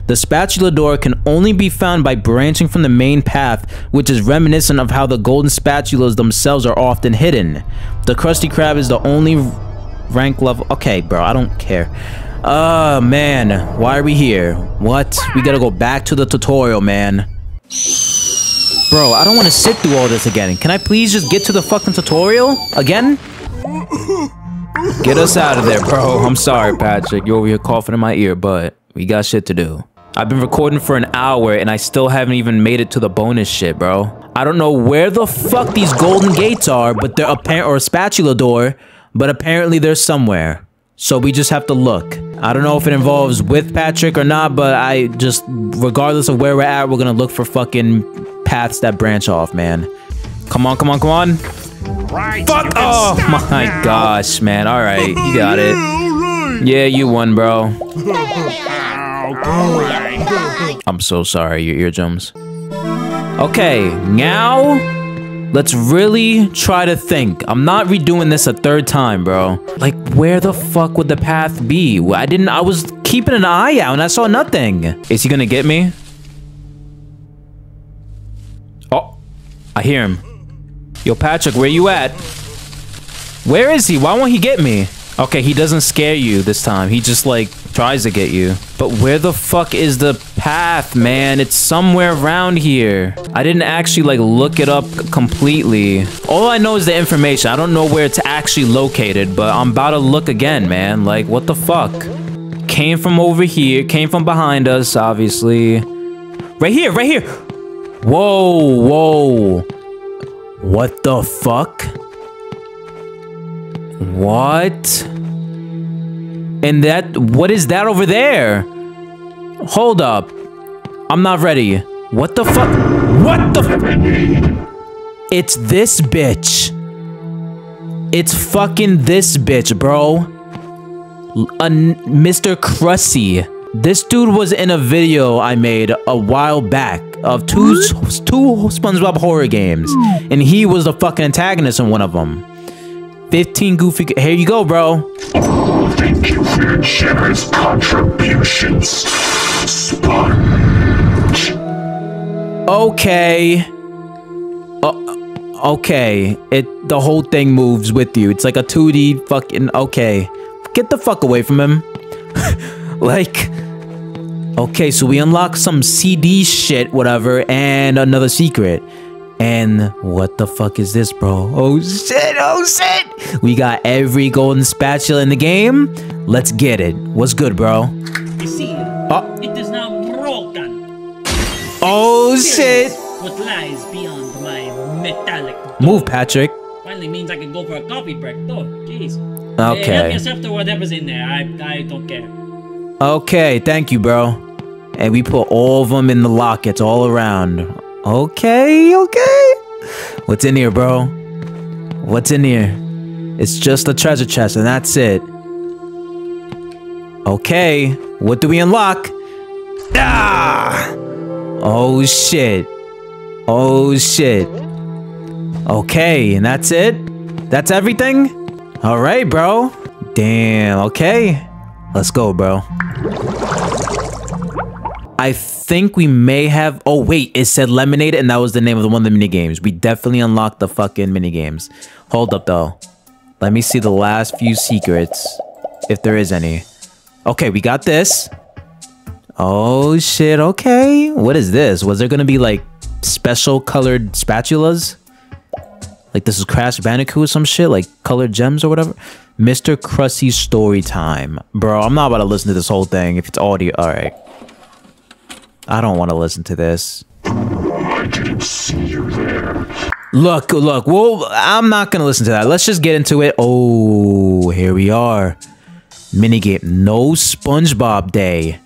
The spatula door can only be found by branching from the main path, which is reminiscent of how the golden spatulas themselves are often hidden. The Krusty Krab is the only rank level. Okay, bro, I don't care. Man, why are we here? What? We gotta go back to the tutorial, man. Bro, I don't want to sit through all this again. Can I please just get to the fucking tutorial? Again? Get us out of there, bro. I'm sorry, Patrick. You're over here coughing in my ear, but we got shit to do. I've been recording for an hour, and I still haven't even made it to the bonus shit, bro. I don't know where the fuck these golden gates are, but they're apparently, or a spatula door, but apparently they're somewhere. So we just have to look. I don't know if it involves with Patrick or not, but I just, regardless of where we're at, we're gonna look for fucking paths that branch off, man. Come on, come on, come on. Right, fuck! Oh my gosh, man. All right, you got it. Yeah, you won, bro. I'm so sorry, your eardrums. Okay, now let's really try to think. I'm not redoing this a third time, bro. Like, where the fuck would the path be? I was keeping an eye out and I saw nothing. Is he gonna get me? I hear him. Yo, Patrick, where you at? Where is he? Why won't he get me? Okay, he doesn't scare you this time. He just, like, tries to get you. But where the fuck is the path, man? It's somewhere around here. I didn't actually, like, look it up completely. All I know is the information. I don't know where it's actually located, but I'm about to look again, man. Like, what the fuck? Came from over here. Came from behind us, obviously. Right here, right here. Whoa, whoa. What the fuck? What? And that, what is that over there? Hold up. I'm not ready. What the fuck? What the fuck? It's this bitch. It's fucking this bitch, bro. Mr. Krusty. This dude was in a video I made a while back of two SpongeBob horror games, and he was the fucking antagonist in one of them. 15 goofy. Here you go, bro. Oh, thank you for your generous contributions, Sponge. Okay. Okay. The whole thing moves with you. It's like a 2D fucking. Okay. Get the fuck away from him. Like, okay, so we unlock some CD shit, whatever, and another secret. And what the fuck is this, bro? Oh shit, oh shit! We got every golden spatula in the game. Let's get it. What's good, bro? I see you. Oh. It is now broken. Oh shit! What lies beyond my metallic door. Move, Patrick. Finally means I can go for a coffee break, though. Jeez. Okay. Help yourself to whatever's in there. I don't care. Okay, thank you, bro. And we put all of them in the lockets all around. Okay, okay. What's in here, bro? What's in here? It's just a treasure chest and that's it. Okay, what do we unlock? Ah! Oh, shit. Oh, shit. Okay, and that's it? That's everything? All right, bro. Damn, okay. Let's go, bro. I think we may have... Oh, wait. It said Lemonade, and that was the name of one of the minigames. We definitely unlocked the fucking minigames. Hold up, though. Let me see the last few secrets, if there is any. Okay, we got this. Oh, shit. Okay. What is this? Was there going to be, like, special colored spatulas? Like, this is Crash Bandicoot or some shit? Like, colored gems or whatever? Mr. Krusty's story time. Bro, I'm not about to listen to this whole thing if it's audio. Alright. I don't want to listen to this. I didn't see you there. Look, look. Well, I'm not going to listen to that. Let's just get into it. Oh, here we are. Minigame. No SpongeBob Day.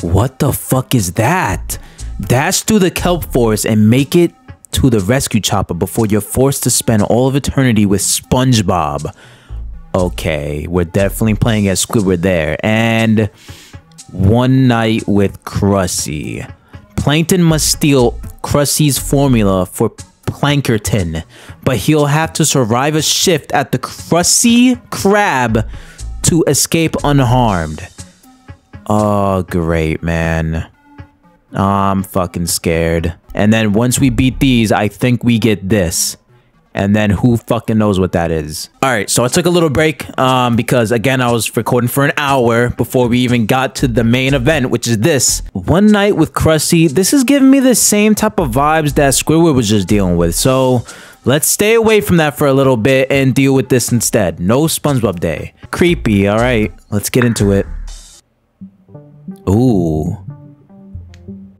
What the fuck is that? Dash through the kelp forest and make it to the rescue chopper before you're forced to spend all of eternity with SpongeBob. Okay, we're definitely playing as Squidward there. And One Night with Krusty. Plankton must steal Krusty's formula for Plankerton, but he'll have to survive a shift at the Krusty Krab to escape unharmed. Oh, great, man. I'm fucking scared. And then once we beat these, I think we get this. And then who fucking knows what that is. All right, so I took a little break because, again, I was recording for an hour before we even got to the main event, which is this. One Night with Krusty. This is giving me the same type of vibes that Squidward was just dealing with. So let's stay away from that for a little bit and deal with this instead. No SpongeBob Day. Creepy, all right. Let's get into it. Ooh.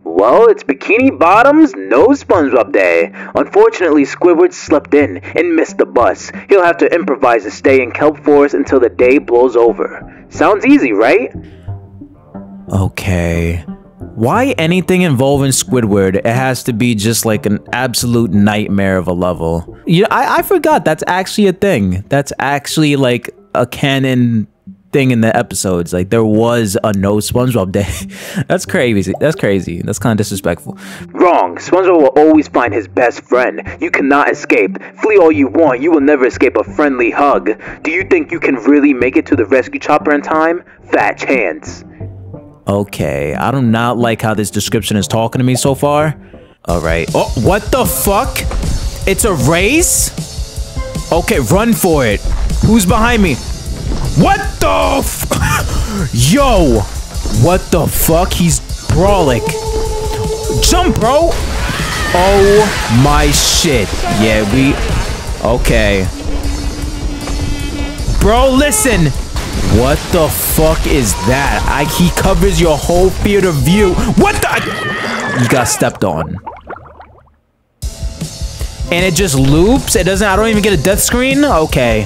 Well, it's Bikini Bottom's No SpongeBob Day. Unfortunately, Squidward slept in and missed the bus. He'll have to improvise and stay in kelp forest until the day blows over. Sounds easy, right? Okay. Why anything involving Squidward, it has to be just like an absolute nightmare of a level. You know, I forgot that's actually a thing. That's actually like a canon thing in the episodes. Like, there was a No SpongeBob Day. That's crazy. That's crazy. That's kind of disrespectful. Wrong. SpongeBob will always find his best friend. You cannot escape. Flee all you want. You will never escape a friendly hug. Do you think you can really make it to the rescue chopper in time? Fat chance. Okay. I do not like how this description is talking to me so far. All right. Oh, what the fuck? It's a race? Okay, run for it. Who's behind me? What the f- Yo! What the fuck? He's brolic. Jump, bro! Oh my shit. Yeah, we... Okay. Bro, listen! What the fuck is that? He covers your whole field of view. What the- You got stepped on. And it just loops? It doesn't- I don't even get a death screen? Okay.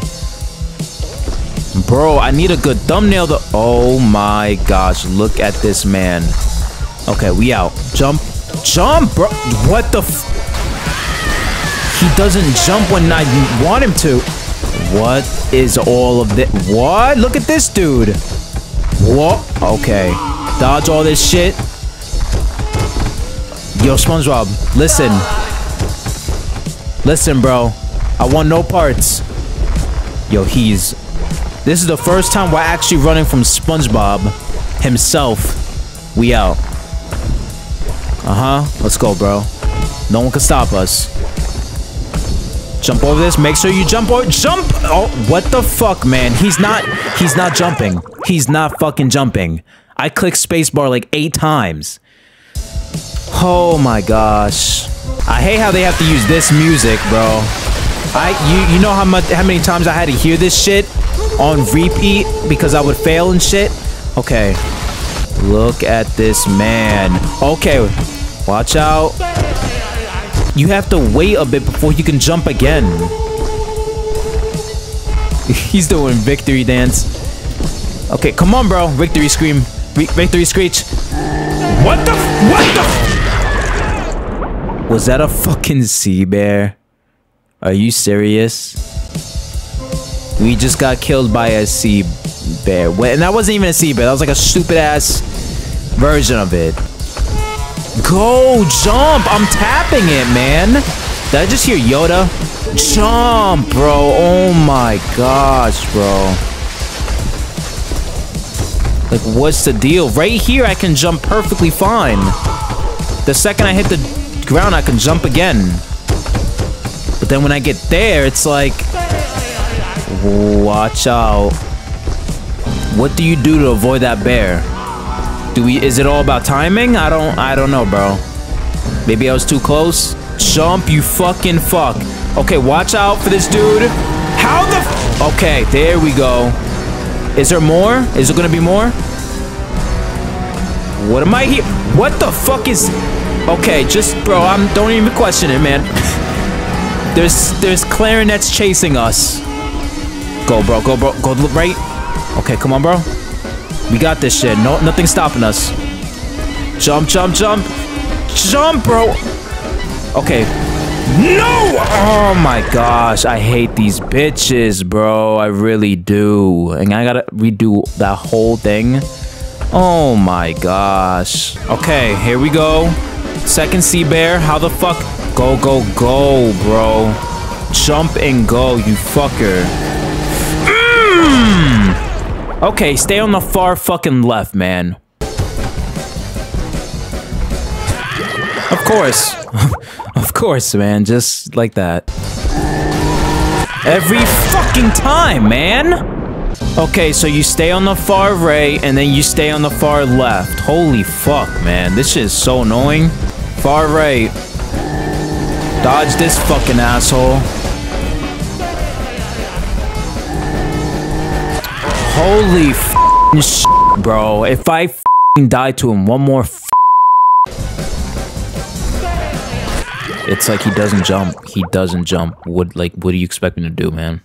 Bro, I need a good thumbnail to- Oh my gosh, look at this man. Okay, we out. Jump. Jump, bro! What the f- He doesn't jump when I want him to. What is all of this? What? Look at this dude. What? Okay. Dodge all this shit. Yo, SpongeBob, listen. Listen, bro. I want no parts. Yo, he's- This is the first time we're actually running from SpongeBob himself. We out. Let's go, bro. No one can stop us. Jump over this. Make sure you jump over. Jump! Oh, what the fuck, man? He's not jumping. He's not fucking jumping. I clicked spacebar like 8 times. Oh my gosh. I hate how they have to use this music, bro. You know how many times I had to hear this shit on repeat because I would fail and shit. Okay, look at this man. Okay, watch out. You have to wait a bit before you can jump again. He's doing victory dance. Okay, come on, bro. Victory scream. Victory screech. What the Was that a fucking sea bear? Are you serious? We just got killed by a sea bear. And that wasn't even a sea bear. That was like a stupid ass version of it. Go jump. I'm tapping it, man. Did I just hear Yoda? Jump, bro. Oh my gosh, bro. Like, what's the deal? Right here, I can jump perfectly fine. The second I hit the ground, I can jump again. But then when I get there, it's like... Watch out. What do you do to avoid that bear? Is it all about timing? I don't know, bro. Maybe I was too close. Jump, you fucking fuck. Okay, watch out for this dude. How the f- Okay, there we go. Is there more? Is there gonna be more? What am I here? What the fuck is- Okay, just, bro, don't even question it, man. There's clarinets chasing us. Go, bro. Go, bro. Go right. Okay, come on, bro. We got this shit. No, nothing's stopping us. Jump, jump, jump. Jump, bro. Okay. No! Oh my gosh, I hate these bitches, bro. I really do. And I gotta redo that whole thing. Oh my gosh. Okay, here we go. Second sea bear. How the fuck? Go, go, go, bro. Jump and go, you fucker. Mm! Okay, stay on the far fucking left, man. Of course. Of course, man. Just like that. Every fucking time, man. Okay, so you stay on the far right, and then you stay on the far left. Holy fuck, man. This shit is so annoying. Far right. Dodge this fucking asshole. Holy fucking shit, bro. If I fucking die to him one more fucking... It's like he doesn't jump. He doesn't jump. What do you expect me to do, man?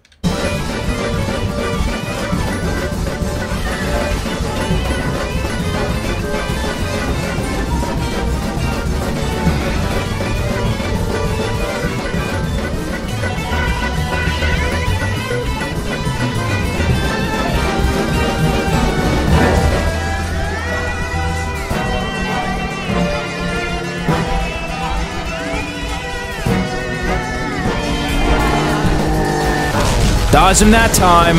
Dodge him that time.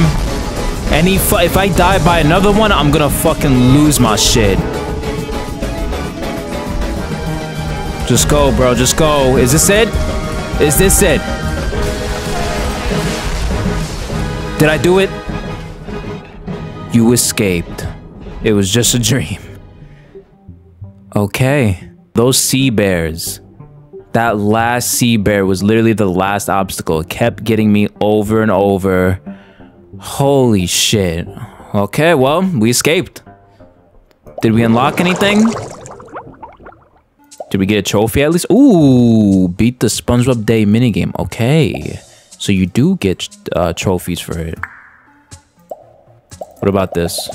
And if I die by another one, I'm gonna fucking lose my shit. Just go, bro. Just go. Is this it? Is this it? Did I do it? You escaped. It was just a dream. Okay. Those sea bears. That last sea bear was literally the last obstacle. It kept getting me over and over. Holy shit. Okay, well, we escaped. Did we unlock anything? Did we get a trophy at least? Ooh, beat the SpongeBob Day minigame. Okay. So you do get trophies for it. What about this?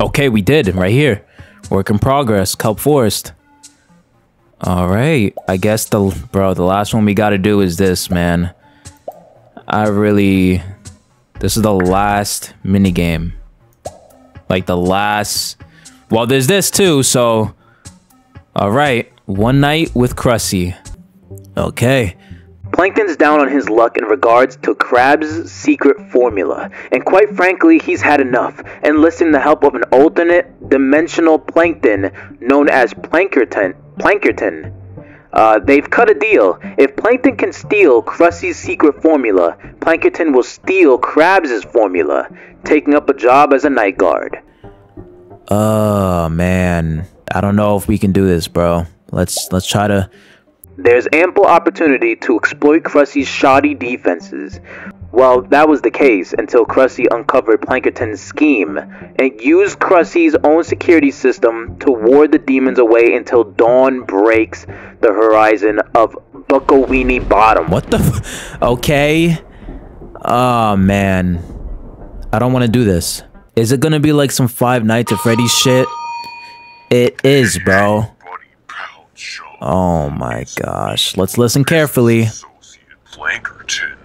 Okay, we did. Right here. Work in progress. Kelp Forest. Alright, I guess the last one we gotta do is this, man. This is the last minigame. Like the last... Well, there's this too, so... Alright, One Night with Krusty. Okay. Plankton's down on his luck in regards to Krabs' secret formula. And quite frankly, he's had enough, enlisting the help of an alternate dimensional plankton known as Plankerton. They've cut a deal. If Plankton can steal Krusty's secret formula, Plankerton will steal Krabs' formula, taking up a job as a night guard. Oh, man. I don't know if we can do this, bro. Let's try to... There's ample opportunity to exploit Krusty's shoddy defenses. Well, that was the case until Krusty uncovered Plankerton's scheme and used Krusty's own security system to ward the demons away until dawn breaks the horizon of Bikini Bottom. What the f- Okay. Oh, man. I don't want to do this. Is it going to be like some Five Nights at Freddy's shit? It is, bro. Oh, my gosh. Let's listen carefully. Plankerton.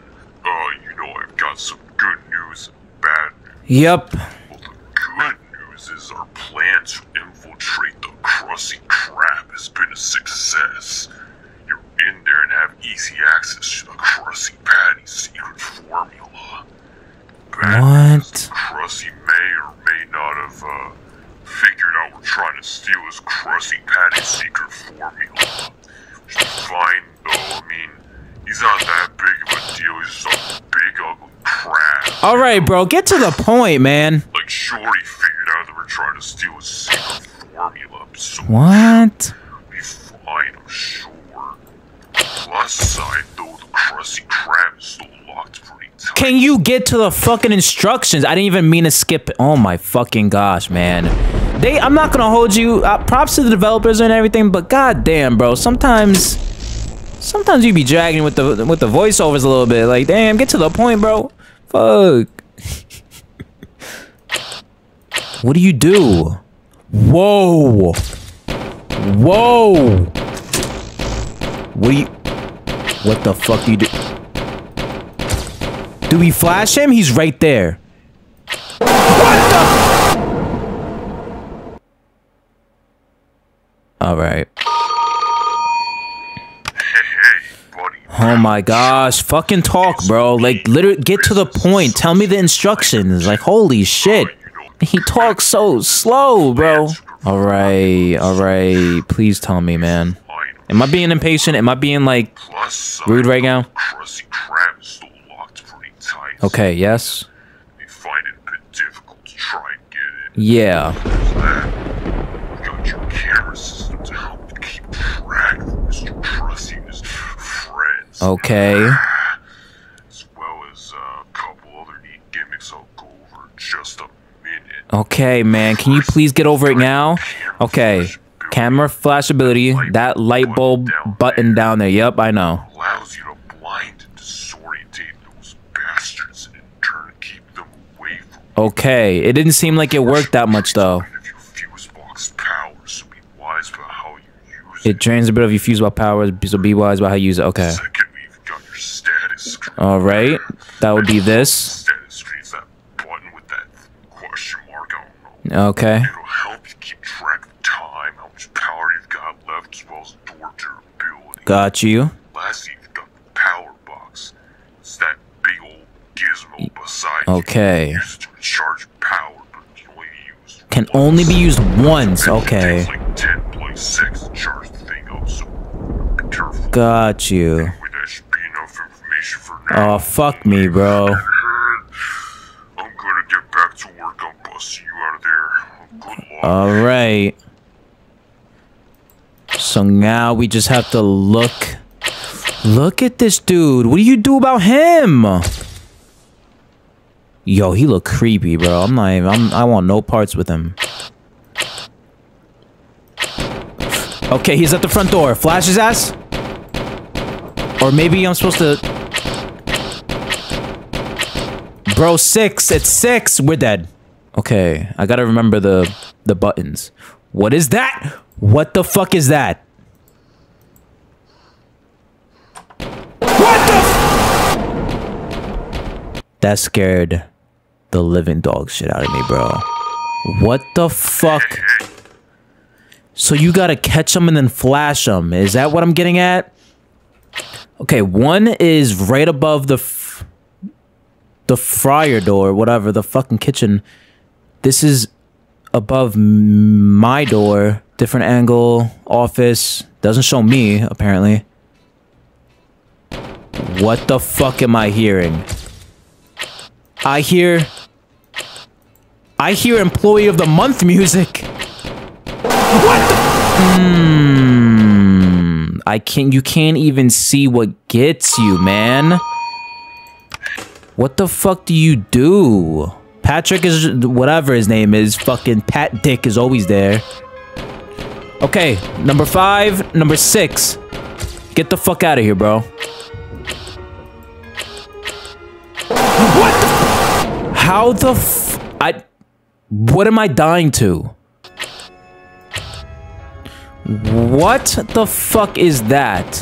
Got some good news and bad news. Yep. Well, the good news is our plan to infiltrate the Krusty Krab has been a success. You're in there and have easy access to the Krusty Patty's secret formula. Bad news, Krusty may or may not have figured out we're trying to steal his Krusty Patty's secret formula. Which is fine, though. I mean, he's not that big of a deal. He's just a big ugly crab. All right, bro, get to the point, man. Like, sure, he figured out that we're trying to steal his secret formula. So what? We fine, I'm sure. Plus side, though, the Krusty Krab is still locked pretty tight. Can you get to the fucking instructions? I didn't even mean to skip it. Oh my fucking gosh, man. I'm not gonna hold you. Props to the developers and everything, but goddamn, bro, sometimes you be dragging with the voiceovers a little bit. Like, damn, get to the point, bro. Fuck. What do you do? Whoa. Whoa. What do you... What the fuck do you do? Do we flash him? He's right there. What the... Alright. Oh my gosh, fucking talk, bro. Like, literally, get to the point. Tell me the instructions. Like, holy shit. He talks so slow, bro. Alright, alright. Please tell me, man. Am I being impatient? Am I being, like, rude right now? Okay, yes. Yeah. Okay. As well as a couple other neat gimmicks I'll go over in just a minute. Okay, man. Can you please get over it now? Okay. Camera flash ability. That light bulb button down there. Yep, I know. Allows you to blind and disorientate those bastards and in turn keep them away from you. Okay. It didn't seem like it worked that much though. It drains a bit of your fuse box powers, so be wise about how you use it. Okay. All right, that would be this. Okay. Got you. Okay. Can only be used once. Okay. Got you. Oh, fuck me, bro. Alright. So now we just have to look. Look at this dude. What do you do about him? Yo, he look creepy, bro. I'm not even, I want no parts with him. Okay, he's at the front door. Flash his ass. Or maybe I'm supposed to... Bro, six. It's six. We're dead. Okay, I gotta remember the buttons. What is that? What the fuck is that? What the... That scared the living dog shit out of me, bro. What the fuck? So you gotta catch them and then flash them. Is that what I'm getting at? Okay, one is right above the fryer door, whatever, the fucking kitchen. This is above my door. Different angle, office. Doesn't show me, apparently. What the fuck am I hearing? I hear Employee of the Month music. What the... You can't even see what gets you, man. What the fuck do you do? Patrick is... whatever his name is. Fucking Pat Dick is always there. Okay. Number 5. Number 6. Get the fuck out of here, bro. What the... How the f... What am I dying to? What the fuck is that?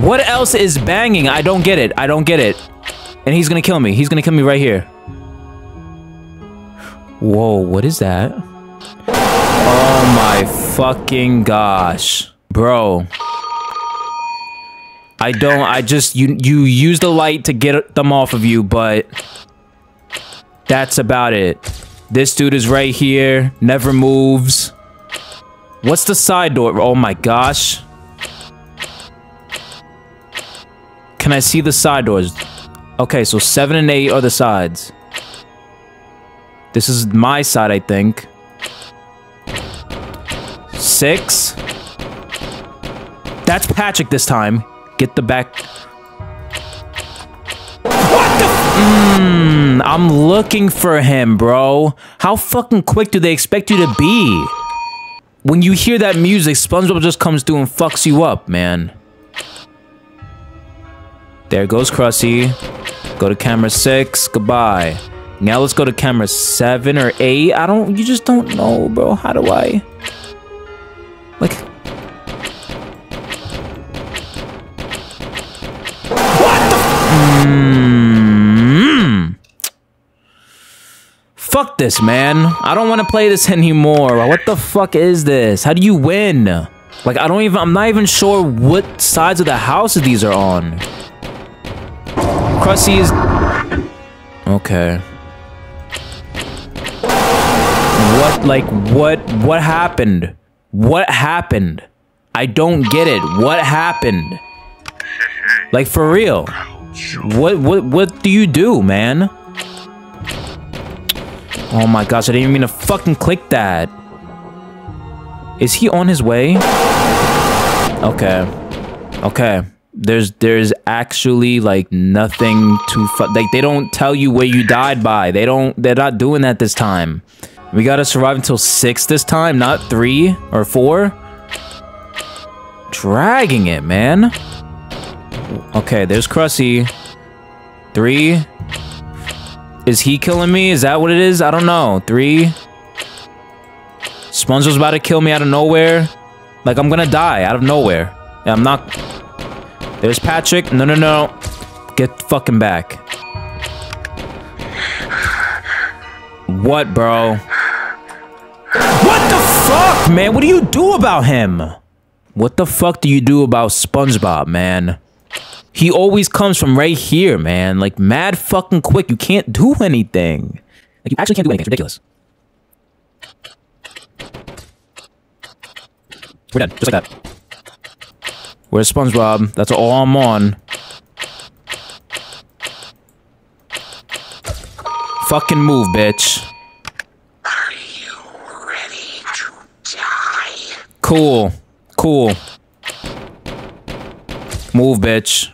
What else is banging? I don't get it. I don't get it. And he's gonna kill me. He's gonna kill me right here. Whoa, what is that? Oh my fucking gosh. Bro. You use the light to get them off of you, but... That's about it. This dude is right here. Never moves. What's the side door? Oh my gosh. Can I see the side doors? Okay, so 7 and 8 are the sides. This is my side, I think. 6. That's Patrick this time. Get the back. What the? I'm looking for him, bro. How fucking quick do they expect you to be? When you hear that music, SpongeBob just comes through and fucks you up, man. There goes Krusty. Go to camera 6. Goodbye. Now let's go to camera 7 or 8. You just don't know, bro. How do I? Like. What the? Fuck this, man. I don't want to play this anymore. What the fuck is this? How do you win? Like, I'm not even sure what sides of the houses these are on. Krusty is. Okay. What, like, what happened? What happened? I don't get it. What happened? Like, for real. What do you do, man? Oh my gosh, I didn't even mean to fucking click that. Is he on his way? Okay. Okay. There's actually like nothing to like they don't tell you where you died by. They're not doing that this time. We gotta survive until 6 this time, not 3 or 4. Dragging it, man. Okay, there's Krusty. 3. Is he killing me? Is that what it is? I don't know. 3. SpongeBob's about to kill me out of nowhere. Like, I'm gonna die out of nowhere. Yeah, I'm not. There's Patrick. No, no, no. Get fucking back. What, bro? What the fuck, man? What do you do about him? What the fuck do you do about SpongeBob, man? He always comes from right here, man. Like, mad fucking quick. You can't do anything. Like, you actually can't do anything. It's ridiculous. We're done. Just like that. Where's SpongeBob? That's all I'm on. Fucking move, bitch. Are you ready to die? Cool. Cool. Move, bitch.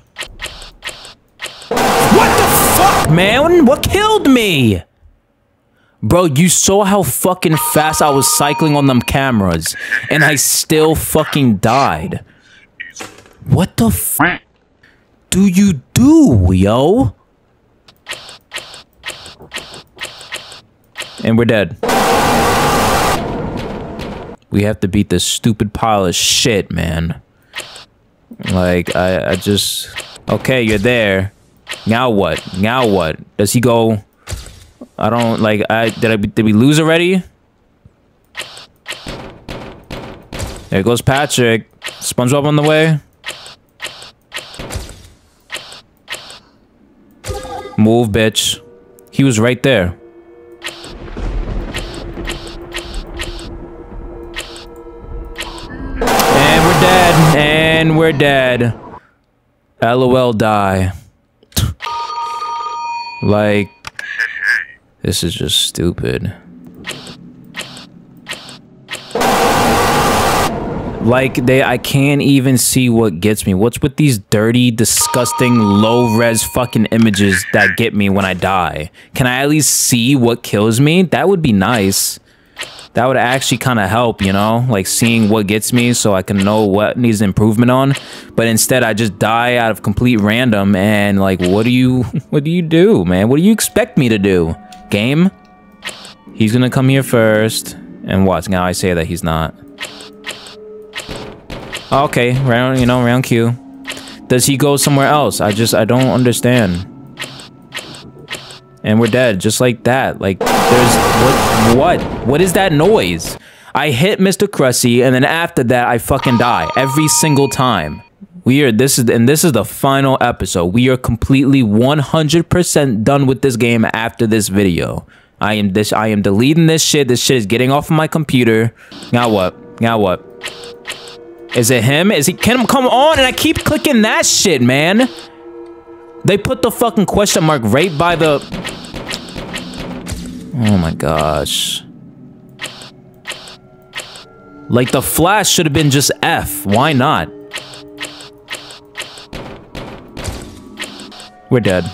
What the fuck, man? What killed me? Bro, you saw how fucking fast I was cycling on them cameras, and I still fucking died. What the f do you do, yo? And we're dead. We have to beat this stupid pile of shit, man. Like, I just... Okay, you're there. Now what? Now what? Does he go... I don't, like, did we lose already? There goes Patrick. SpongeBob on the way. Move, bitch. He was right there. And we're dead. And we're dead. LOL die. Like, this is just stupid. Like, I can't even see what gets me. What's with these dirty, disgusting, low-res fucking images that get me when I die? Can I at least see what kills me? That would be nice. That would actually kind of help, you know? Like, seeing what gets me so I can know what needs improvement on. But instead, I just die out of complete random and, like, what do you do, man? What do you expect me to do? Game? He's gonna come here first. And watch, now I say that he's not. Okay, round, you know, round Q. Does he go somewhere else? I don't understand. And we're dead, just like that. Like, there's, what is that noise? I hit Mr. Krusty, and then after that, I fucking die. Every single time. This is the final episode. We are completely 100% done with this game after this video. I am deleting this shit. This shit is getting off of my computer. Now what? Now what? Is it him? Is he? Can him come on? And I keep clicking that shit, man. They put the fucking question mark right by the. Oh my gosh. Like, the flash should have been just F. Why not? We're dead.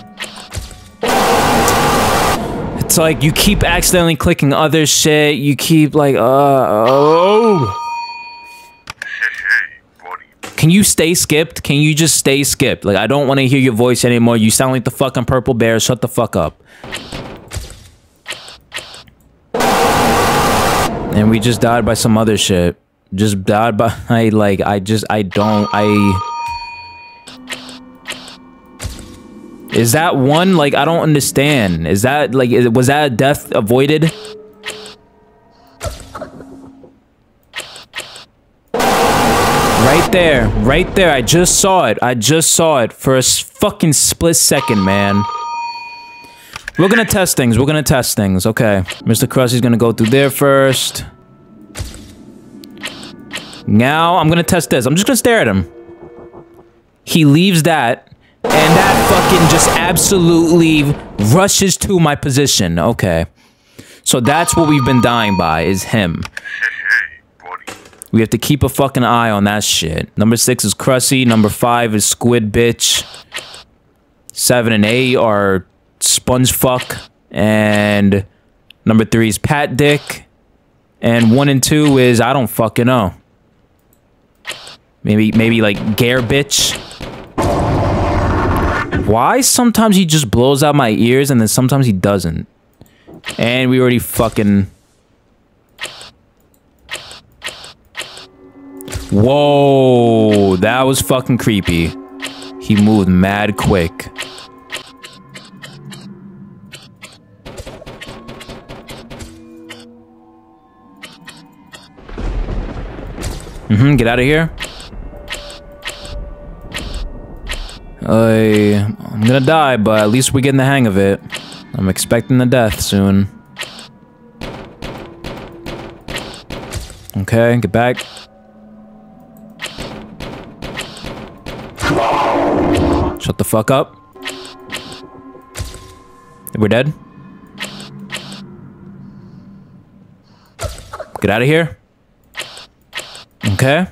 It's like you keep accidentally clicking other shit. You keep like, oh. Can you stay skipped? Can you just stay skipped? Like, I don't want to hear your voice anymore. You sound like the fucking purple bear. Shut the fuck up. And we just died by some other shit. Just died by, like, Is that one? Like, I don't understand. Is that, like, was that a death avoided? Right there, I just saw it. I just saw it for a fucking split second, man. We're gonna test things, we're gonna test things, okay. Mr. Krusty's gonna go through there first. Now, I'm gonna test this. I'm just gonna stare at him. He leaves that, and that fucking just absolutely rushes to my position, okay. So that's what we've been dying by, is him. We have to keep a fucking eye on that shit. Number 6 is Krusty. Number 5 is Squid Bitch. 7 and 8 are Sponge Fuck. And number 3 is Pat Dick. And 1 and 2 is I don't fucking know. Maybe like Gare Bitch. Why sometimes he just blows out my ears and then sometimes he doesn't? And we already fucking... Whoa, that was fucking creepy. He moved mad quick. Mm-hmm, get out of here. I'm gonna die, but at least we're getting the hang of it. I'm expecting the death soon. Okay, get back. Shut the fuck up. We're dead. Get out of here. Okay.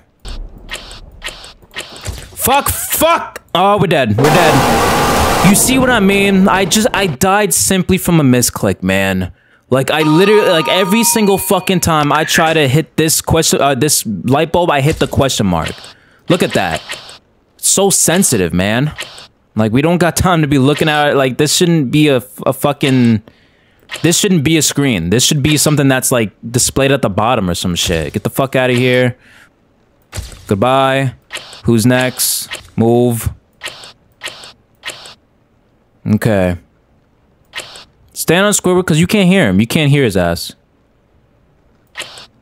Fuck, fuck! Oh, we're dead. We're dead. You see what I mean? I died simply from a misclick, man. Like, I literally, like, every single fucking time I try to hit this question, this light bulb, I hit the question mark. Look at that. So sensitive, man. Like, we don't got time to be looking at it. Like, this shouldn't be a fucking... This shouldn't be a screen. This should be something that's, like, displayed at the bottom or some shit. Get the fuck out of here. Goodbye. Who's next? Move. Okay. Stand on Squidward because you can't hear him. You can't hear his ass.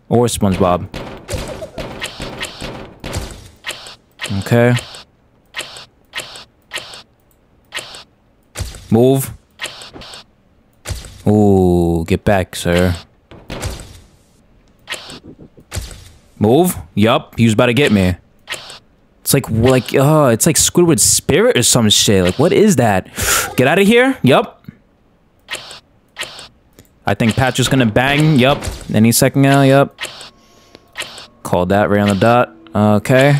Or SpongeBob. Okay. Move. Ooh, get back, sir. Move. Yup, he was about to get me. It's like, oh, it's like Squidward's spirit or some shit. Like, what is that? Get out of here. Yup. I think Patrick's gonna bang. Yup. Any second now. Yup. Called that right on the dot. Okay.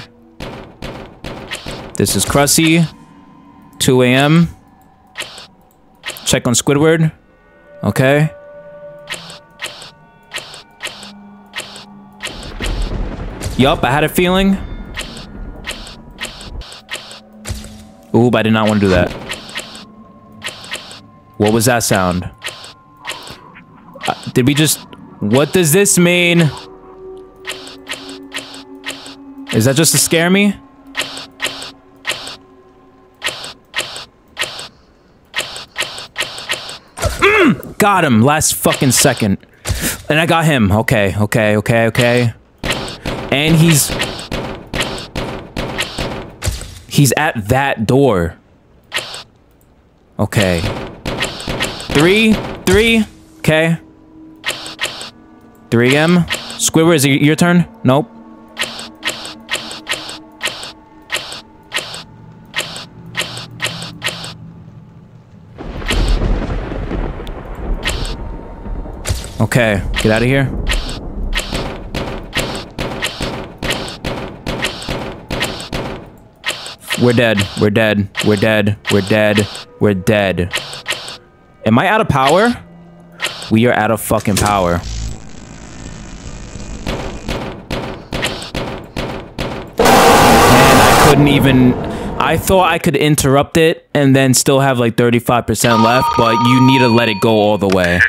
This is Krusty. 2 a.m. Check on Squidward. Okay. Yup, I had a feeling. Ooh, but I did not want to do that. What was that sound? Did we just... What does this mean? Is that just to scare me? Got him last fucking second. And I got him. Okay, okay, okay, okay. And he's... He's at that door. Okay. 3, 3, okay. 3 a.m. Squidward, is it your turn? Nope. Okay, get out of here. We're dead. We're dead. We're dead. We're dead. We're dead. Am I out of power? We are out of fucking power. And I couldn't even... I thought I could interrupt it and then still have like 35% left, but you need to let it go all the way.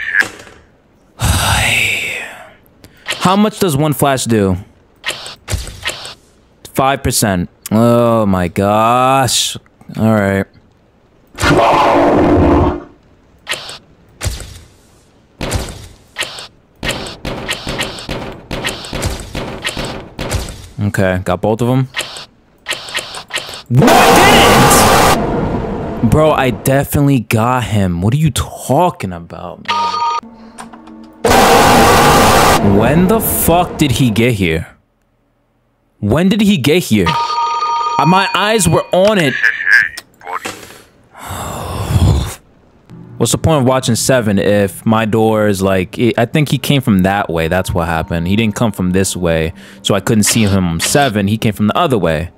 How much does one flash do? 5%. Oh my gosh. All right. Okay, got both of them. What? I didn't! Bro, I definitely got him. What are you talking about? When the fuck did he get here? When did he get here? My eyes were on it. What's the point of watching 7 if my door is like... I think he came from that way. That's what happened. He didn't come from this way. So I couldn't see him on 7. He came from the other way.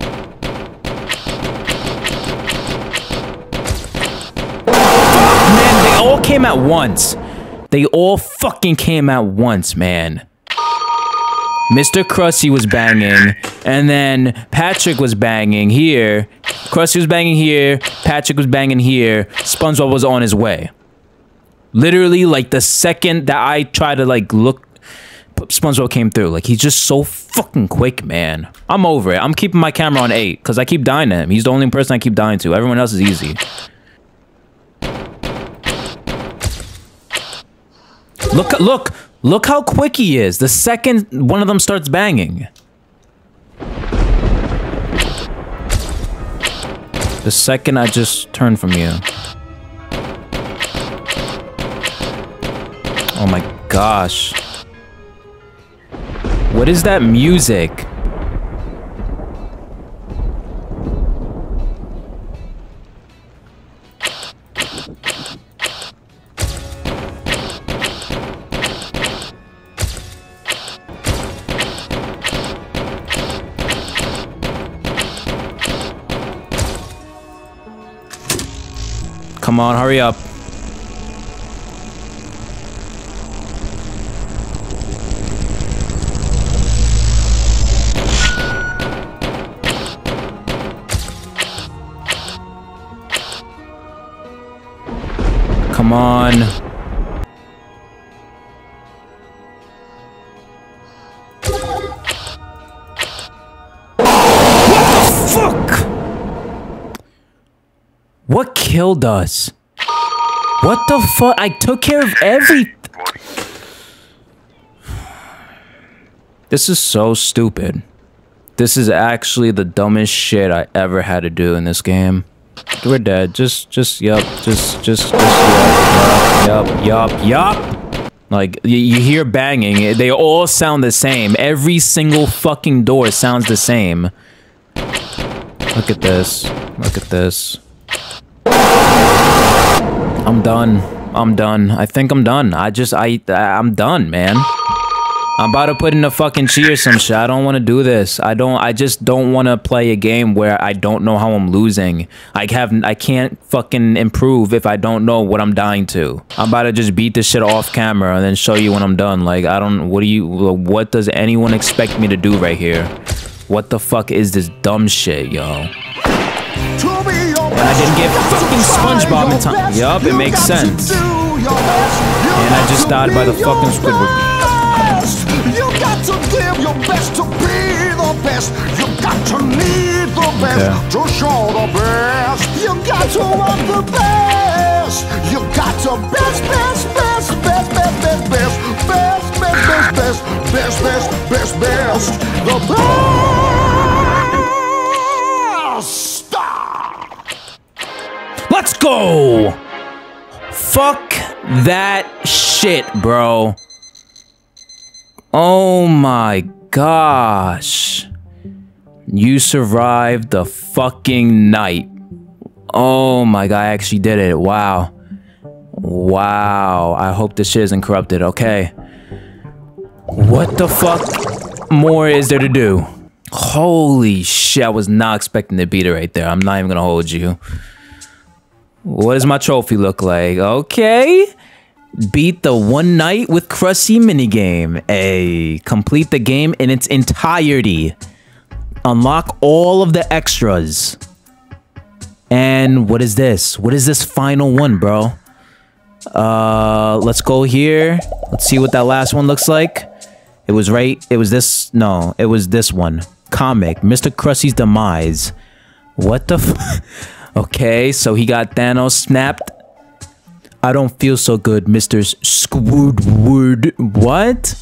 Man, they all came at once. They all fucking came at once, man. Mr. Krusty was banging, and then Patrick was banging here. Krusty was banging here. Patrick was banging here. SpongeBob was on his way. Literally, like, the second that I tried to, like, look, SpongeBob came through. Like, he's just so fucking quick, man. I'm over it. I'm keeping my camera on 8, because I keep dying to him. He's the only person I keep dying to. Everyone else is easy. Look, look. Look how quick he is. The second one of them starts banging. The second I just turn from you. Oh my gosh. What is that music? Come on, hurry up. Come on. What the fuck? What killed us? What the fuck? I took care of everything. This is so stupid. This is actually the dumbest shit I ever had to do in this game. We're dead. Just yup. Like, you hear banging. They all sound the same. Every single fucking door sounds the same. Look at this. Look at this. I'm done. I'm done. I think I'm done. I'm done, man. I'm about to put in a fucking cheer or some shit. I don't want to do this. I just don't want to play a game where I don't know how I'm losing. I can't fucking improve if I don't know what I'm dying to. I'm about to just beat this shit off camera and then show you when I'm done. Like, I don't, what does anyone expect me to do right here? What the fuck is this dumb shit, yo? And I didn't get fucking SpongeBob in time. Yup, it makes sense. And I just died by the fucking Squidward. You got to give your best to be the best. You got to need the best to show the best. You got to want the best. You got to best. The best. Let's go! Fuck that shit, bro. Oh my gosh. You survived the fucking night. Oh my god, I actually did it. Wow. Wow. I hope this shit isn't corrupted. Okay. What the fuck more is there to do? Holy shit, I was not expecting to beat it right there. I'm not even gonna hold you. What does my trophy look like? Okay. Beat the One Night with Krusty minigame. Ayy. Complete the game in its entirety. Unlock all of the extras. And what is this? What is this final one, bro? Let's go here. Let's see what that last one looks like. It was right. It was this. No, it was this one. Comic. Mr. Krusty's demise. What the f? Okay, so he got Thanos snapped. I don't feel so good, Mr. Squidward. What?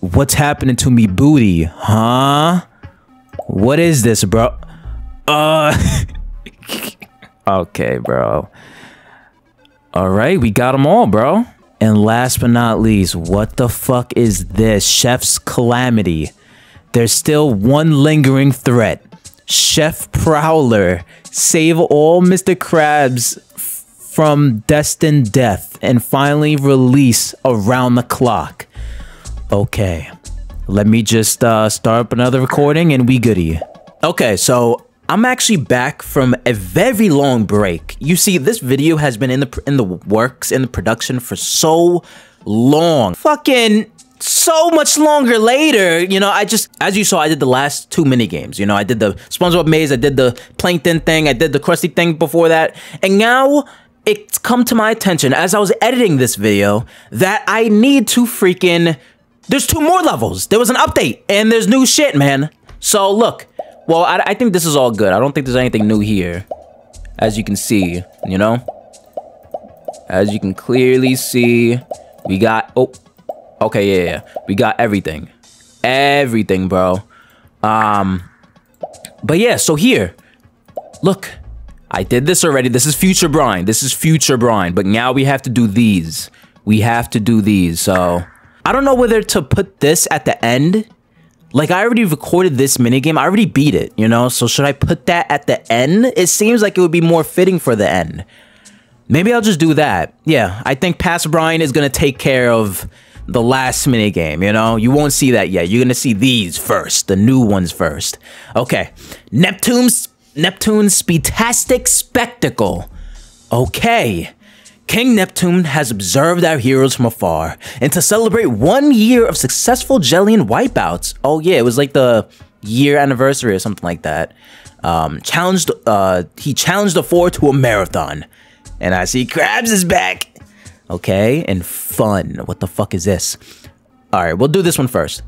What's happening to me, booty? Huh? What is this, bro? Okay, bro. All right, we got them all, bro. And last but not least, what the fuck is this? Chef's Calamity. There's still one lingering threat. Chef Prowler. Save all Mr. Krabs from destined death and finally release around the clock. Okay, let me just start up another recording and we goody. Okay, so I'm actually back from a very long break. You see, this video has been in the production for so long. Fucking so much longer later, you know, I just, as you saw, I did the last two mini games. You know, I did the SpongeBob maze, I did the Plankton thing, I did the Krusty thing before that, and now it's come to my attention as I was editing this video that I need to freaking, there's two more levels. There was an update and there's new shit, man. So look. Well, I think this is all good. I don't think there's anything new here. As you can see, you know? As you can clearly see, we got... Oh, okay, yeah. We got everything. Everything, bro. But yeah, so here. Look. I did this already. This is Future Brine. This is Future Brine. But now we have to do these. We have to do these, so... I don't know whether to put this at the end... Like, I already recorded this minigame. I already beat it, you know? So should I put that at the end? It seems like it would be more fitting for the end. Maybe I'll just do that. Yeah, I think Past Brian is going to take care of the last minigame, you know? You won't see that yet. You're going to see these first, the new ones first. Okay. Neptune's Speedtastic Spectacle. Okay. King Neptune has observed our heroes from afar, and to celebrate 1 year of successful Jellian wipeouts, oh yeah, it was like the year anniversary or something like that, he challenged the four to a marathon. And I see Krabs is back. Okay, and fun. What the fuck is this? All right, we'll do this one first.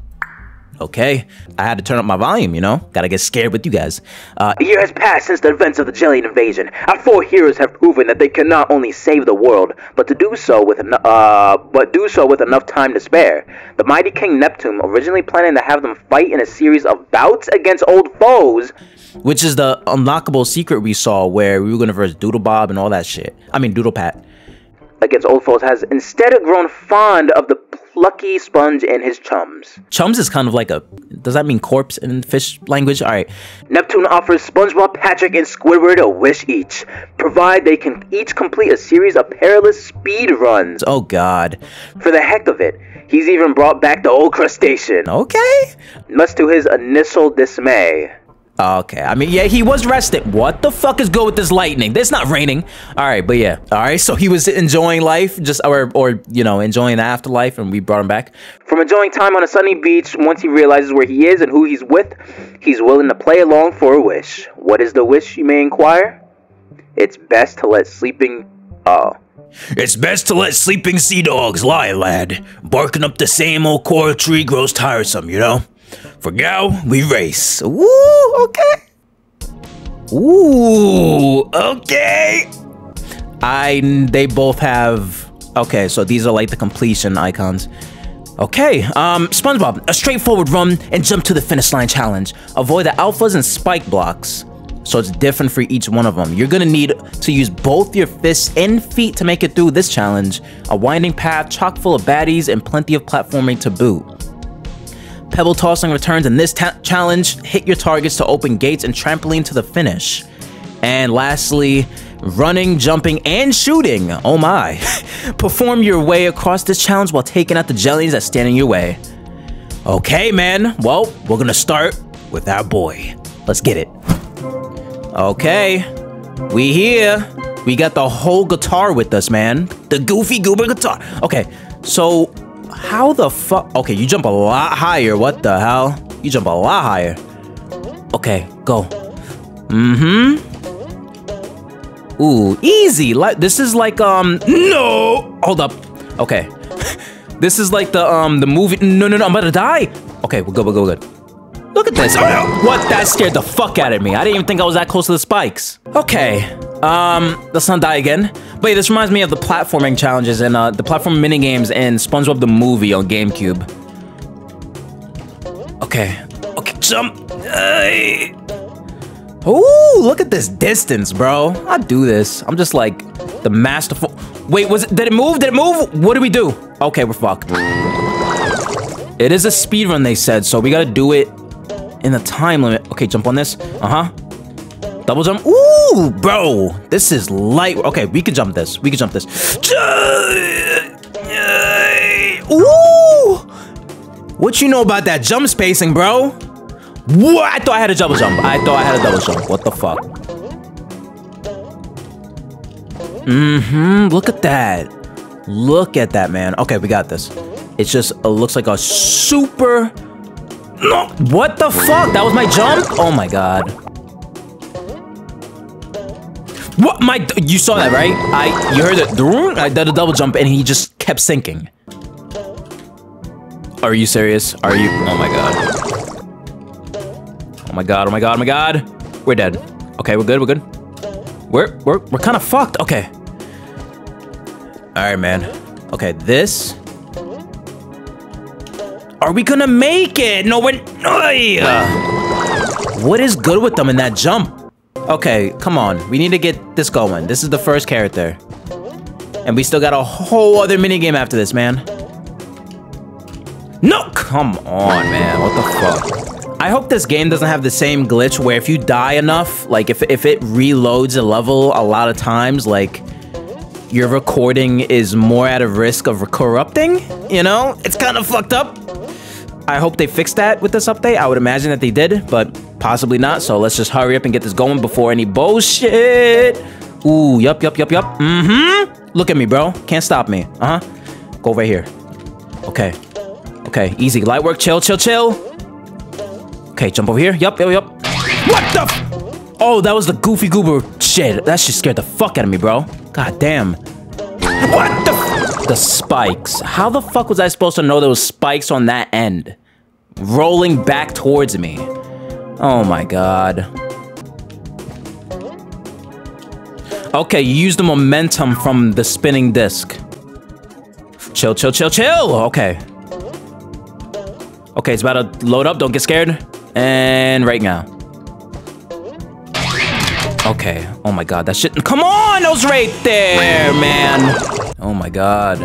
Okay, I had to turn up my volume, you know? Gotta get scared with you guys. A year has passed since the events of the Jellian invasion. Our four heroes have proven that they can not only save the world, but do so with enough time to spare. The mighty King Neptune, originally planning to have them fight in a series of bouts against old foes, which is the unlockable secret we saw where we were gonna verse Doodle Bob and all that shit. I mean, Doodle Pat. Against old foes, has instead grown fond of the plucky Sponge and his chums. Chums is kind of like a... Does that mean corpse in fish language? All right. Neptune offers SpongeBob, Patrick, and Squidward a wish each, provide they can each complete a series of perilous speed runs. Oh, God. For the heck of it, he's even brought back the old crustacean. Okay. Much to his initial dismay. Okay, I mean, yeah, he was rested. What the fuck is good with this lightning? It's not raining. All right, but yeah. All right, so he was enjoying life, just or you know, enjoying the afterlife, and we brought him back. From enjoying time on a sunny beach, once he realizes where he is and who he's with, he's willing to play along for a wish. What is the wish, you may inquire? It's best to let sleeping... It's best to let sleeping sea dogs lie, lad. Barking up the same old coral tree grows tiresome, you know? For now, we race. Ooh, okay. Ooh, okay. They both have... Okay, so these are like the completion icons. Okay, SpongeBob, a straightforward run and jump to the finish line challenge. Avoid the alphas and spike blocks. So it's different for each one of them. You're gonna need to use both your fists and feet to make it through this challenge. A winding path, chock full of baddies, and plenty of platforming to boot. Pebble tossing returns in this challenge. Hit your targets to open gates and trampoline to the finish. And lastly, running, jumping, and shooting. Oh my. Perform your way across this challenge while taking out the jellies that stand in your way. Okay, man. Well, we're gonna start with our boy. Let's get it. Okay. We here. We got the whole guitar with us, man. The Goofy Goober guitar. Okay, so... How the fuck? Okay, you jump a lot higher. What the hell? You jump a lot higher. Okay, go. Mm-hmm. Ooh, easy. Like, this is like, no! Hold up. Okay. This is like the movie. No, I'm about to die. Okay, we're good. Look at this. Oh, no. What? That scared the fuck out of me. I didn't even think I was that close to the spikes. Okay. Let's not die again. But yeah, this reminds me of the platforming challenges and the platform minigames in SpongeBob the Movie on GameCube. Okay. Okay, jump. Ooh, look at this distance, bro. I do this. I'm just like the masterful. Wait, did it move? What do we do? Okay, we're fucked. It is a speed run, they said, so we gotta do it in the time limit. Okay, jump on this. Double jump. Ooh, bro. This is light. Okay, we can jump this. Ooh. What you know about that jump spacing, bro? What? I thought I had a double jump. What the fuck? Look at that. Look at that, man. Okay, we got this. It's just, it looks like a super... No! What the fuck? That was my jump? Oh my god. What? You saw that, right? You heard it. I did a double jump and he just kept sinking. Are you serious? Are you? Oh my god. Oh my god. We're dead. Okay, we're good. We're kind of fucked. Okay. Alright, man. Okay, this... Are we gonna make it? No one. What is good with them in that jump? Okay, come on. We need to get this going. This is the first character. And we still got a whole other minigame after this, man. No! Come on, man. What the fuck? I hope this game doesn't have the same glitch where if you die enough, like if it reloads a level a lot of times, like... your recording is more at a risk of corrupting, you know? It's kind of fucked up. I hope they fixed that with this update. I would imagine that they did, but possibly not. So let's just hurry up and get this going before any bullshit. Ooh, yup. Look at me, bro. Can't stop me. Go over here. Okay. Okay, easy. Light work. Chill. Okay, jump over here. Yup. What the f- Oh, that was the Goofy Goober shit. That shit scared the fuck out of me, bro. God damn. What the f- The spikes. How the fuck was I supposed to know there was spikes on that end? Rolling back towards me. Oh my god. Okay, you use the momentum from the spinning disc. Chill. Okay, it's about to load up. Don't get scared. And right now. Okay. Oh my god, that shit. Come on, that was right there, man. Oh my god.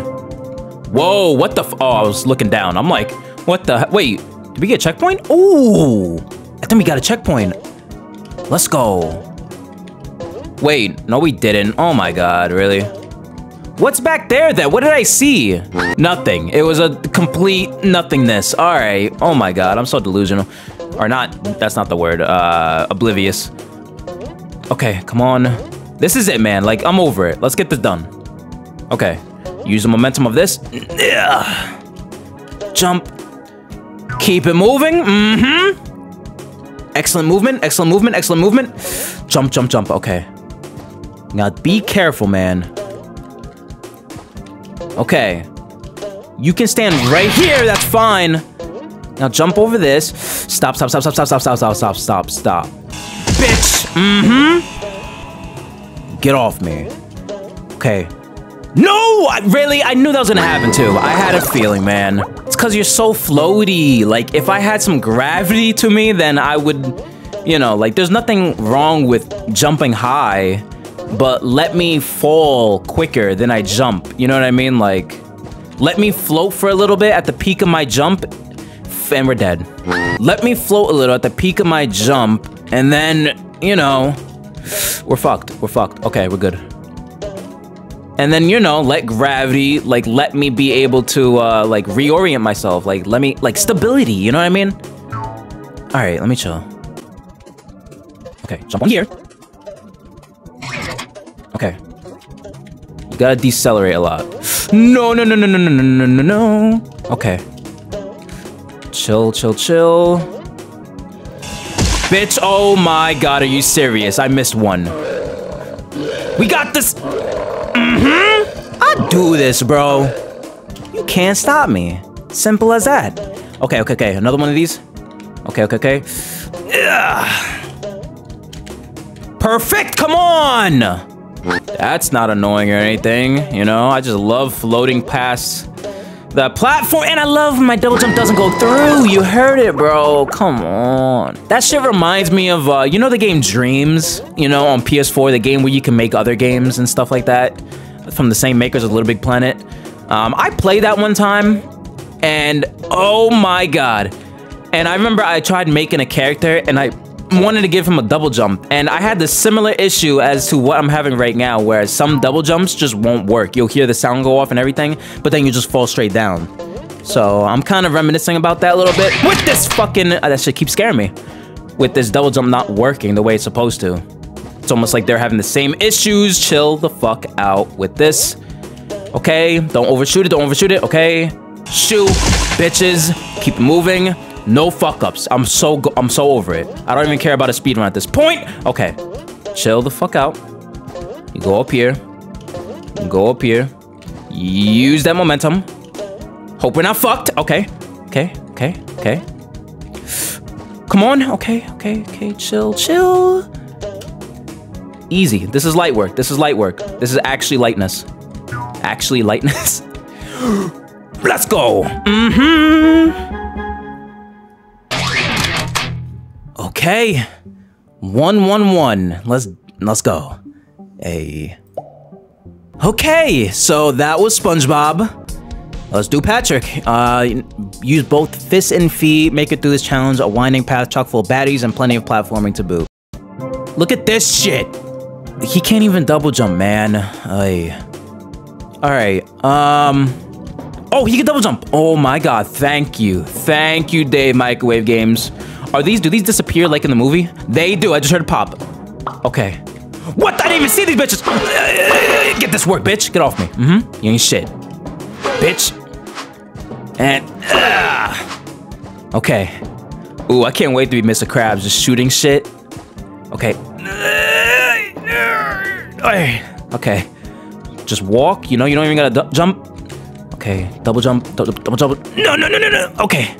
Whoa, what the f. Oh, I was looking down. I'm like, what the. Wait, did we get a checkpoint? Ooh, I think we got a checkpoint. Let's go. Wait, no, we didn't. Oh my god, really? What's back there then? What did I see? Nothing. It was a complete nothingness. Alright. Oh my god, I'm so delusional. Or not. That's not the word. Oblivious. Okay, come on. This is it, man. Like, I'm over it. Let's get this done. Okay. Use the momentum of this. Jump. Keep it moving. Excellent movement. Jump. Okay. Now, be careful, man. Okay. You can stand right here. That's fine. Now, jump over this. Stop. Bitch! Get off me. Okay. No! I knew that was gonna happen too. I had a feeling, man. It's cause you're so floaty. Like, if I had some gravity to me, then I would... You know, like, there's nothing wrong with jumping high, but let me fall quicker than I jump. You know what I mean? Like, let me float for a little bit at the peak of my jump, and we're dead. Let me float a little at the peak of my jump, and then, you know, we're fucked. Okay, we're good. And then, you know, let gravity, like, let me be able to, like, reorient myself. Like, let me, like, stability, you know what I mean? All right, let me chill. Okay, jump on here. Okay. You gotta decelerate a lot. No. Okay. Chill. Bitch, oh my god, are you serious? I missed one. We got this. I do this, bro. You can't stop me. Simple as that. Okay, okay, okay. Another one of these. Okay, okay, okay. Ugh. Perfect! Come on! That's not annoying or anything. You know, I just love floating past the platform. And I love my double jump doesn't go through. You heard it, bro. Come on. That shit reminds me of, you know the game Dreams? You know, on PS4, the game where you can make other games and stuff like that. From the same makers of Little Big Planet. I played that one time. And, oh my god. And I remember I tried making a character and I wanted to give him a double jump. And I had the similar issue as to what I'm having right now, where some double jumps just won't work. You'll hear the sound go off and everything, but then you just fall straight down. So I'm kind of reminiscing about that a little bit with this fucking... that shit keeps scaring me. With this double jump not working the way it's supposed to. It's almost like they're having the same issues. Chill the fuck out with this. Okay, don't overshoot it, don't overshoot it. Okay, shoot, bitches. Keep moving. No fuck-ups. I'm so over it. I don't even care about a speedrun at this point. Okay. Chill the fuck out. You go up here. Go up here. Use that momentum. Hope we're not fucked. Okay. Okay. Okay. Okay. Come on. Okay. Okay. Okay. Chill. Chill. Easy. This is light work. This is light work. This is actually lightness. Actually lightness. Let's go. Mm-hmm. Okay, 1-1-1. Let's go. Hey. Okay, so that was SpongeBob. Let's do Patrick. Use both fists and feet. Make it through this challenge. A winding path chock full of baddies and plenty of platforming to boot. Look at this shit. He can't even double jump, man. Hey. All right. Oh, he can double jump. Oh my god. Thank you. Thank you, Dave Microwave Games. Are these, do these disappear like in the movie? They do, I just heard it pop. Okay. What? I didn't even see these bitches! Get this work, bitch! Get off me. Mm-hmm. You ain't shit. Bitch. And... okay. Ooh, I can't wait to be Mr. Krabs, just shooting shit. Okay. Okay. Just walk, you know, you don't even gotta jump. Okay, double jump, double jump. No, no, no, no, no! Okay.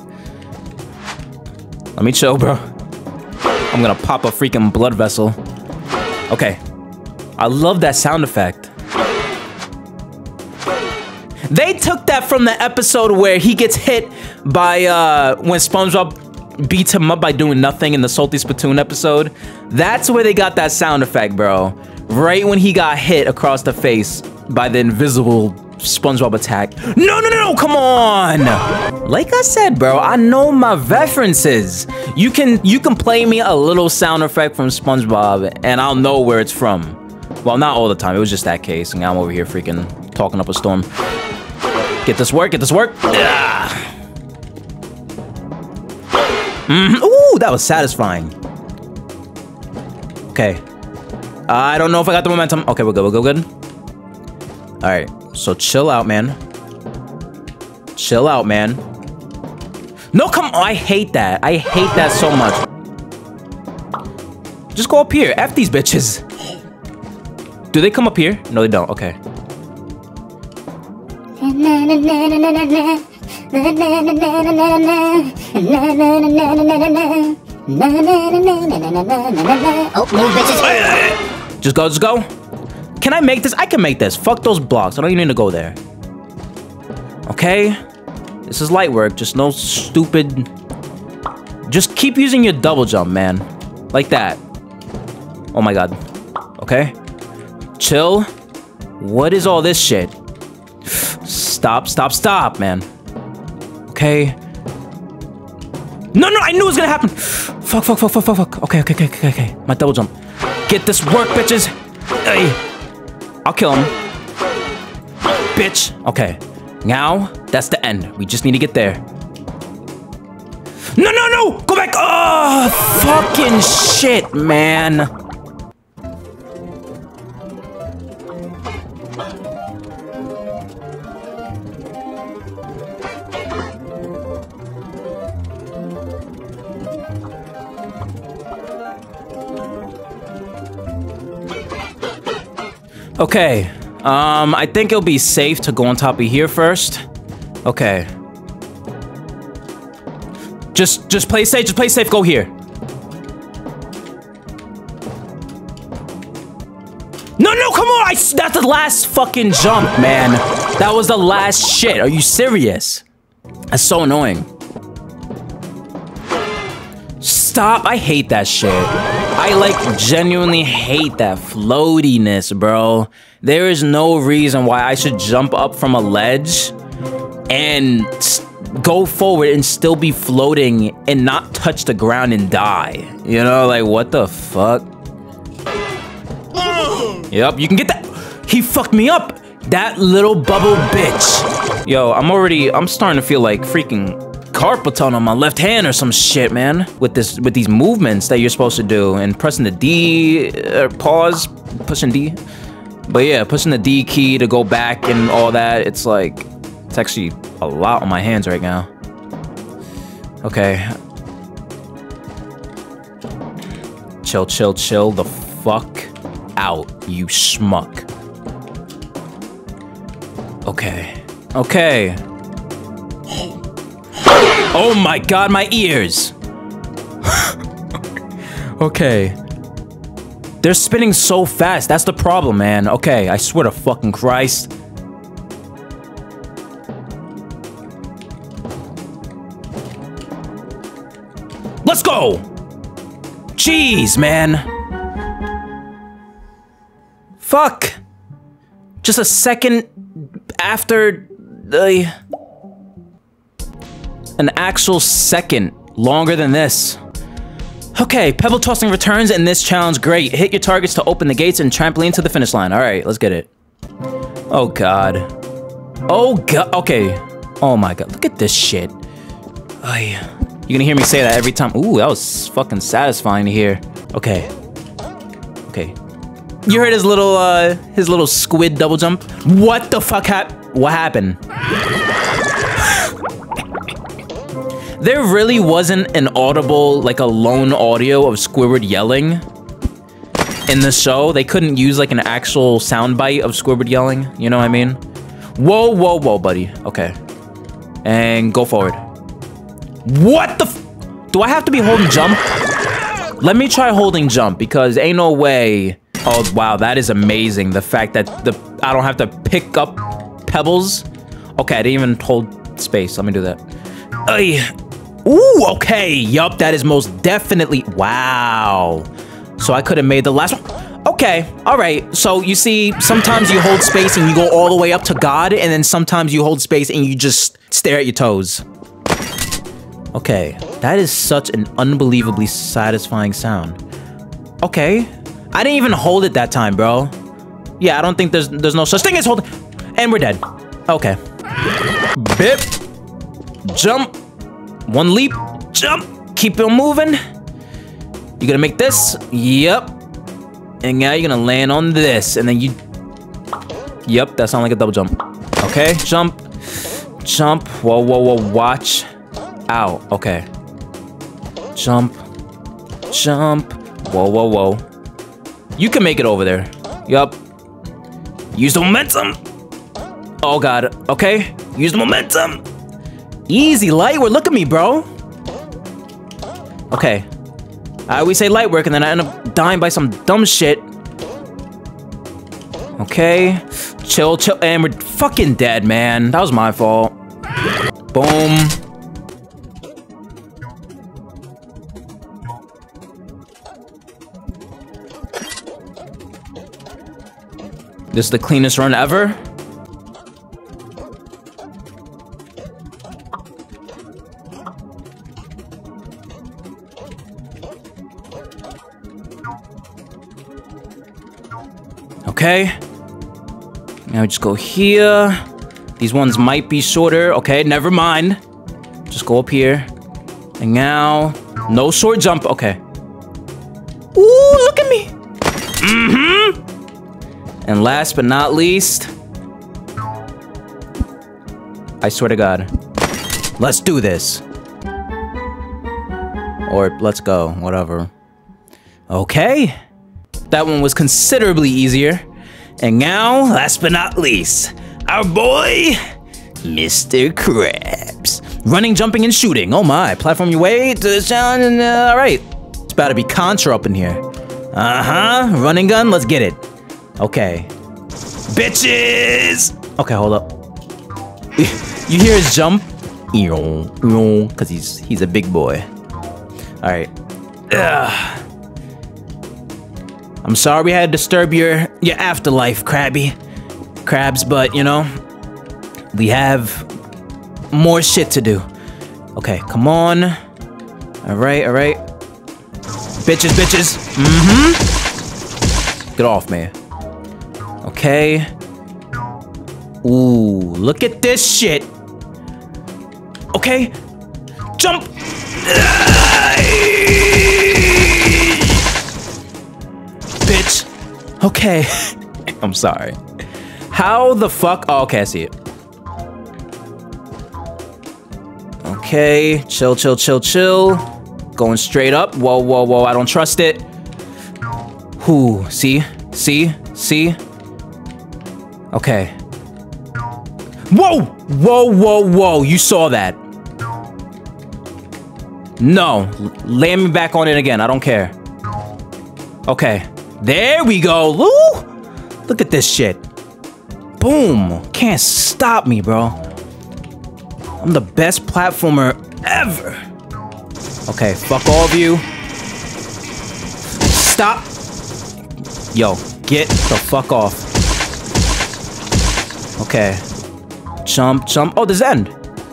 Let me chill, bro. I'm gonna pop a freaking blood vessel. Okay. I love that sound effect. They took that from the episode where he gets hit by, when SpongeBob beats him up by doing nothing in the Salty Splatoon episode. That's where they got that sound effect, bro. Right when he got hit across the face by the invisible SpongeBob attack. No, no, no, no, come on! Like I said, bro, I know my references. You can play me a little sound effect from SpongeBob and I'll know where it's from. Well, not all the time. It was just that case and now I'm over here freaking talking up a storm. Get this work, get this work. Mm-hmm. Ooh, that was satisfying. Okay. I don't know if I got the momentum. Okay, we're good, we're good, we're good. All right. So chill out, man. Chill out, man. No, come on. I hate that. I hate that so much. Just go up here. F these bitches. Do they come up here? No, they don't. Okay. Oh, move, bitches. Just go, just go. Can I make this? I can make this. Fuck those blocks. I don't even need to go there. Okay. This is light work. Just no stupid... Just keep using your double jump, man. Like that. Oh my god. Okay. Chill. What is all this shit? Stop, stop, stop, man. Okay. No, no, I knew it was gonna happen. Fuck, fuck, fuck, fuck, fuck, fuck. Okay, okay, okay, okay, okay. My double jump. Get this work, bitches. Hey. I'll kill him. Bitch. Okay. Now, that's the end. We just need to get there. No, no, no! Go back! Oh, fucking shit, man. Okay, I think it'll be safe to go on top of here first. Okay. Just play safe, go here. No, no, come on! That's the last fucking jump, man. That was the last shit. Are you serious? That's so annoying. Stop, I hate that shit. I like genuinely hate that floatiness, bro. There is no reason why I should jump up from a ledge and go forward and still be floating and not touch the ground and die. You know, like, what the fuck? Yep, you can get that. He fucked me up, that little bubble bitch. Yo, I'm starting to feel like freaking carpal tunnel on my left hand or some shit, man. With these movements that you're supposed to do and pressing the D, pause, pushing D. But yeah, pushing the D key to go back and all that. It's like, it's actually a lot on my hands right now. Okay. Chill, chill, chill the fuck out, you schmuck. Okay. Okay. Oh my god, my ears! Okay. They're spinning so fast, that's the problem, man. Okay, I swear to fucking Christ. Let's go! Jeez, man. Fuck! Just a second after the... An actual second longer than this. Okay, pebble tossing returns in this challenge. Great. Hit your targets to open the gates and trampoline to the finish line. All right, let's get it. Oh, God. Oh, God. Okay. Oh, my God. Look at this shit. Oh, yeah. You're gonna hear me say that every time. Ooh, that was fucking satisfying to hear. Okay. Okay. You heard his little squid double jump? What the fuck happened? There really wasn't an audible, like a lone audio of Squidward yelling in the show. They couldn't use like an actual soundbite of Squidward yelling. You know what I mean? Whoa, whoa, whoa, buddy. Okay. And go forward. What the f- Do I have to be holding jump? Let me try holding jump because ain't no way. Oh, wow, that is amazing. The fact that I don't have to pick up pebbles. Okay, I didn't even hold space. Let me do that. Ooh, okay. Yup, that is most definitely... Wow. So I could have made the last one. Okay, all right. So you see, sometimes you hold space and you go all the way up to God, and then sometimes you hold space and you just stare at your toes. Okay, that is such an unbelievably satisfying sound. Okay. I didn't even hold it that time, bro. Yeah, I don't think there's no such thing as holding. And we're dead. Okay. Bip. Jump. One leap. Jump. Keep it moving. You're gonna make this. Yep. And now you're gonna land on this. And then you... Yep, that sounded like a double jump. Okay, jump. Jump. Whoa, whoa, whoa. Watch out. Okay. Jump. Jump. Whoa, whoa, whoa. You can make it over there. Yup. Use the momentum. Oh, God. Okay. Use the momentum. Easy, Lightwork. Look at me, bro. Okay. I always say Lightwork, and then I end up dying by some dumb shit. Okay. Chill, chill. And we're fucking dead, man. That was my fault. Boom. This is the cleanest run ever. Okay. Now just go here. These ones might be shorter. Okay, never mind. Just go up here. And now, no short jump. Okay. Ooh, look at me. Mm-hmm. And last but not least, I swear to God, let's do this. Or let's go, whatever. Okay. That one was considerably easier. And now, last but not least, our boy, Mr. Krabs. Running, jumping, and shooting. Oh my. Platform your way to the sound and alright. It's about to be Contra up in here. Uh-huh. Running gun. Let's get it. Okay. Bitches! Okay, hold up. You hear his jump? Because he's a big boy. Alright. I'm sorry we had to disturb your afterlife, Krabs, but you know, we have more shit to do. Okay, come on. Alright, alright. Bitches, bitches. Mm-hmm. Get off, man. Okay. Ooh, look at this shit. Okay. Jump. Bitch. Okay. I'm sorry. How the fuck? Oh, okay, I see it. Okay. Chill, chill, chill, chill. Going straight up. Whoa, whoa, whoa. I don't trust it. Ooh, see? See? See? Okay. Whoa! Whoa, whoa, whoa. You saw that. No. Lay me back on it again. I don't care. Okay. There we go. Woo! Look at this shit. Boom. Can't stop me, bro. I'm the best platformer ever. Okay. Fuck all of you. Stop. Yo. Get the fuck off. Okay. Jump, jump. Oh, this end.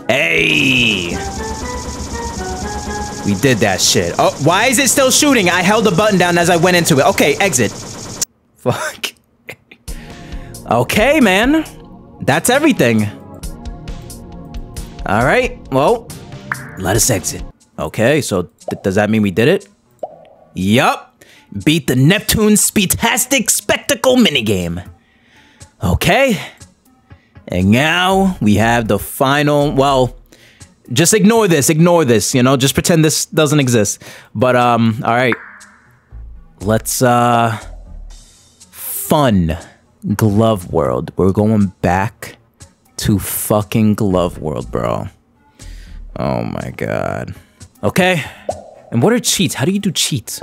Hey! We did that shit. Oh, why is it still shooting? I held the button down as I went into it. Okay, exit. Fuck. Okay, man. That's everything. Alright, well, let us exit. Okay, so does that mean we did it? Yup. Beat the Neptune Speedtastic Spectacle minigame. Okay. And now we have the final, well, just ignore this, you know, just pretend this doesn't exist. But, all right, let's, fun Glove World. We're going back to fucking Glove World, bro. Oh my God. Okay. And what are cheats? How do you do cheats?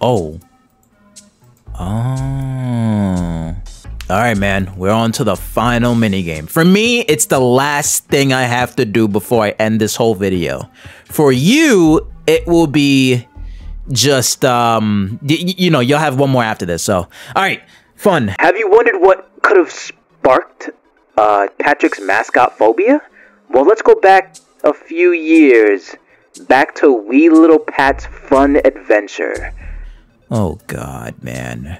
Oh. Oh. Alright, man, we're on to the final minigame. For me, it's the last thing I have to do before I end this whole video. For you, it will be just, you know, you'll have one more after this, so. Alright, fun. Have you wondered what could have sparked Patrick's mascot phobia? Well, let's go back a few years, back to wee little Pat's fun adventure. Oh, God, man.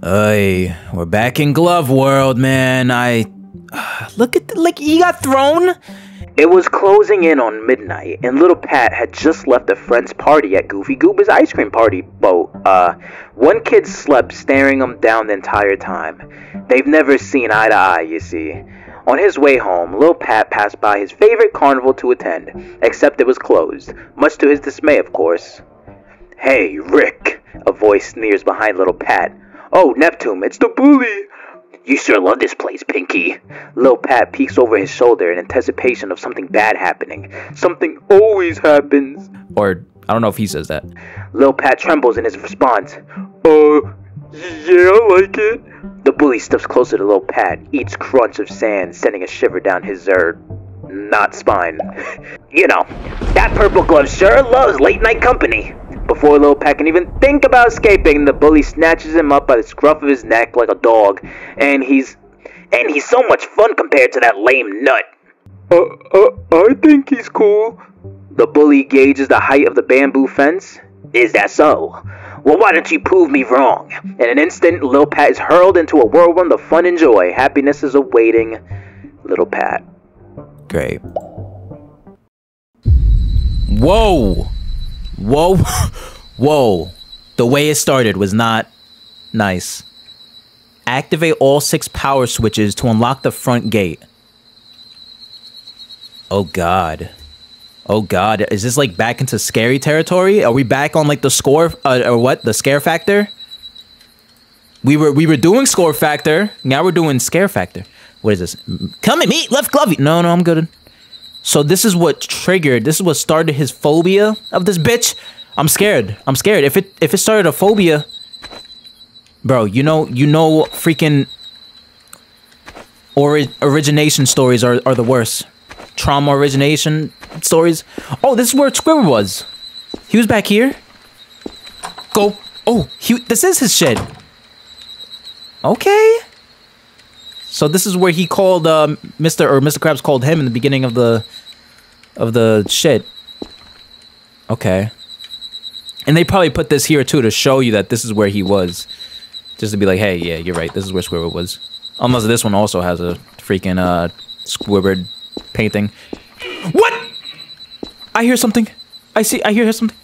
Hey, we're back in Glove World, man. Look at like he got thrown. It was closing in on midnight, and little Pat had just left a friend's party at Goofy Goober's ice cream party boat. One kid slept, staring him down the entire time. They've never seen eye to eye, you see. On his way home, Lil Pat passed by his favorite carnival to attend, except it was closed, much to his dismay, of course. Hey, Rick, a voice sneers behind little Pat. Oh, Neptune, it's the bully! You sure love this place, Pinky. Lil Pat peeks over his shoulder in anticipation of something bad happening. Something always happens. Or, I don't know if he says that. Lil Pat trembles in his response. Yeah, I like it. The bully steps closer to Lil Pat, eats crunch of sand, sending a shiver down his not spine. You know, that purple glove sure loves late night company. Before Lil Pat can even think about escaping, the bully snatches him up by the scruff of his neck like a dog, and he's so much fun compared to that lame nut. I think he's cool. The bully gauges the height of the bamboo fence. Is that so? Well, why don't you prove me wrong? In an instant, Lil Pat is hurled into a whirlwind of fun and joy. Happiness is awaiting Lil Pat. Great. Whoa. Whoa, whoa, the way it started was not nice. Activate all 6 power switches to unlock the front gate. Oh God. Oh God, is this like back into scary territory? Are we back on like the score, or what, the scare factor? We were doing score factor, now we're doing scare factor. What is this? Come at me, left glovey. No, I'm good. So this is what triggered. This is what started his phobia of this bitch. I'm scared. I'm scared. If it started a phobia, bro, you know, freaking origination stories are the worst. Trauma origination stories. Oh, this is where Squidward was. He was back here. Go. Oh, this is his shed. Okay. So this is where he called Mr. Krabs called him in the beginning of the shed. Okay. And they probably put this here too to show you that this is where he was, just to be like, hey, yeah, you're right. This is where Squidward was. Unless this one also has a freaking Squidward painting. What? I hear something. I hear something.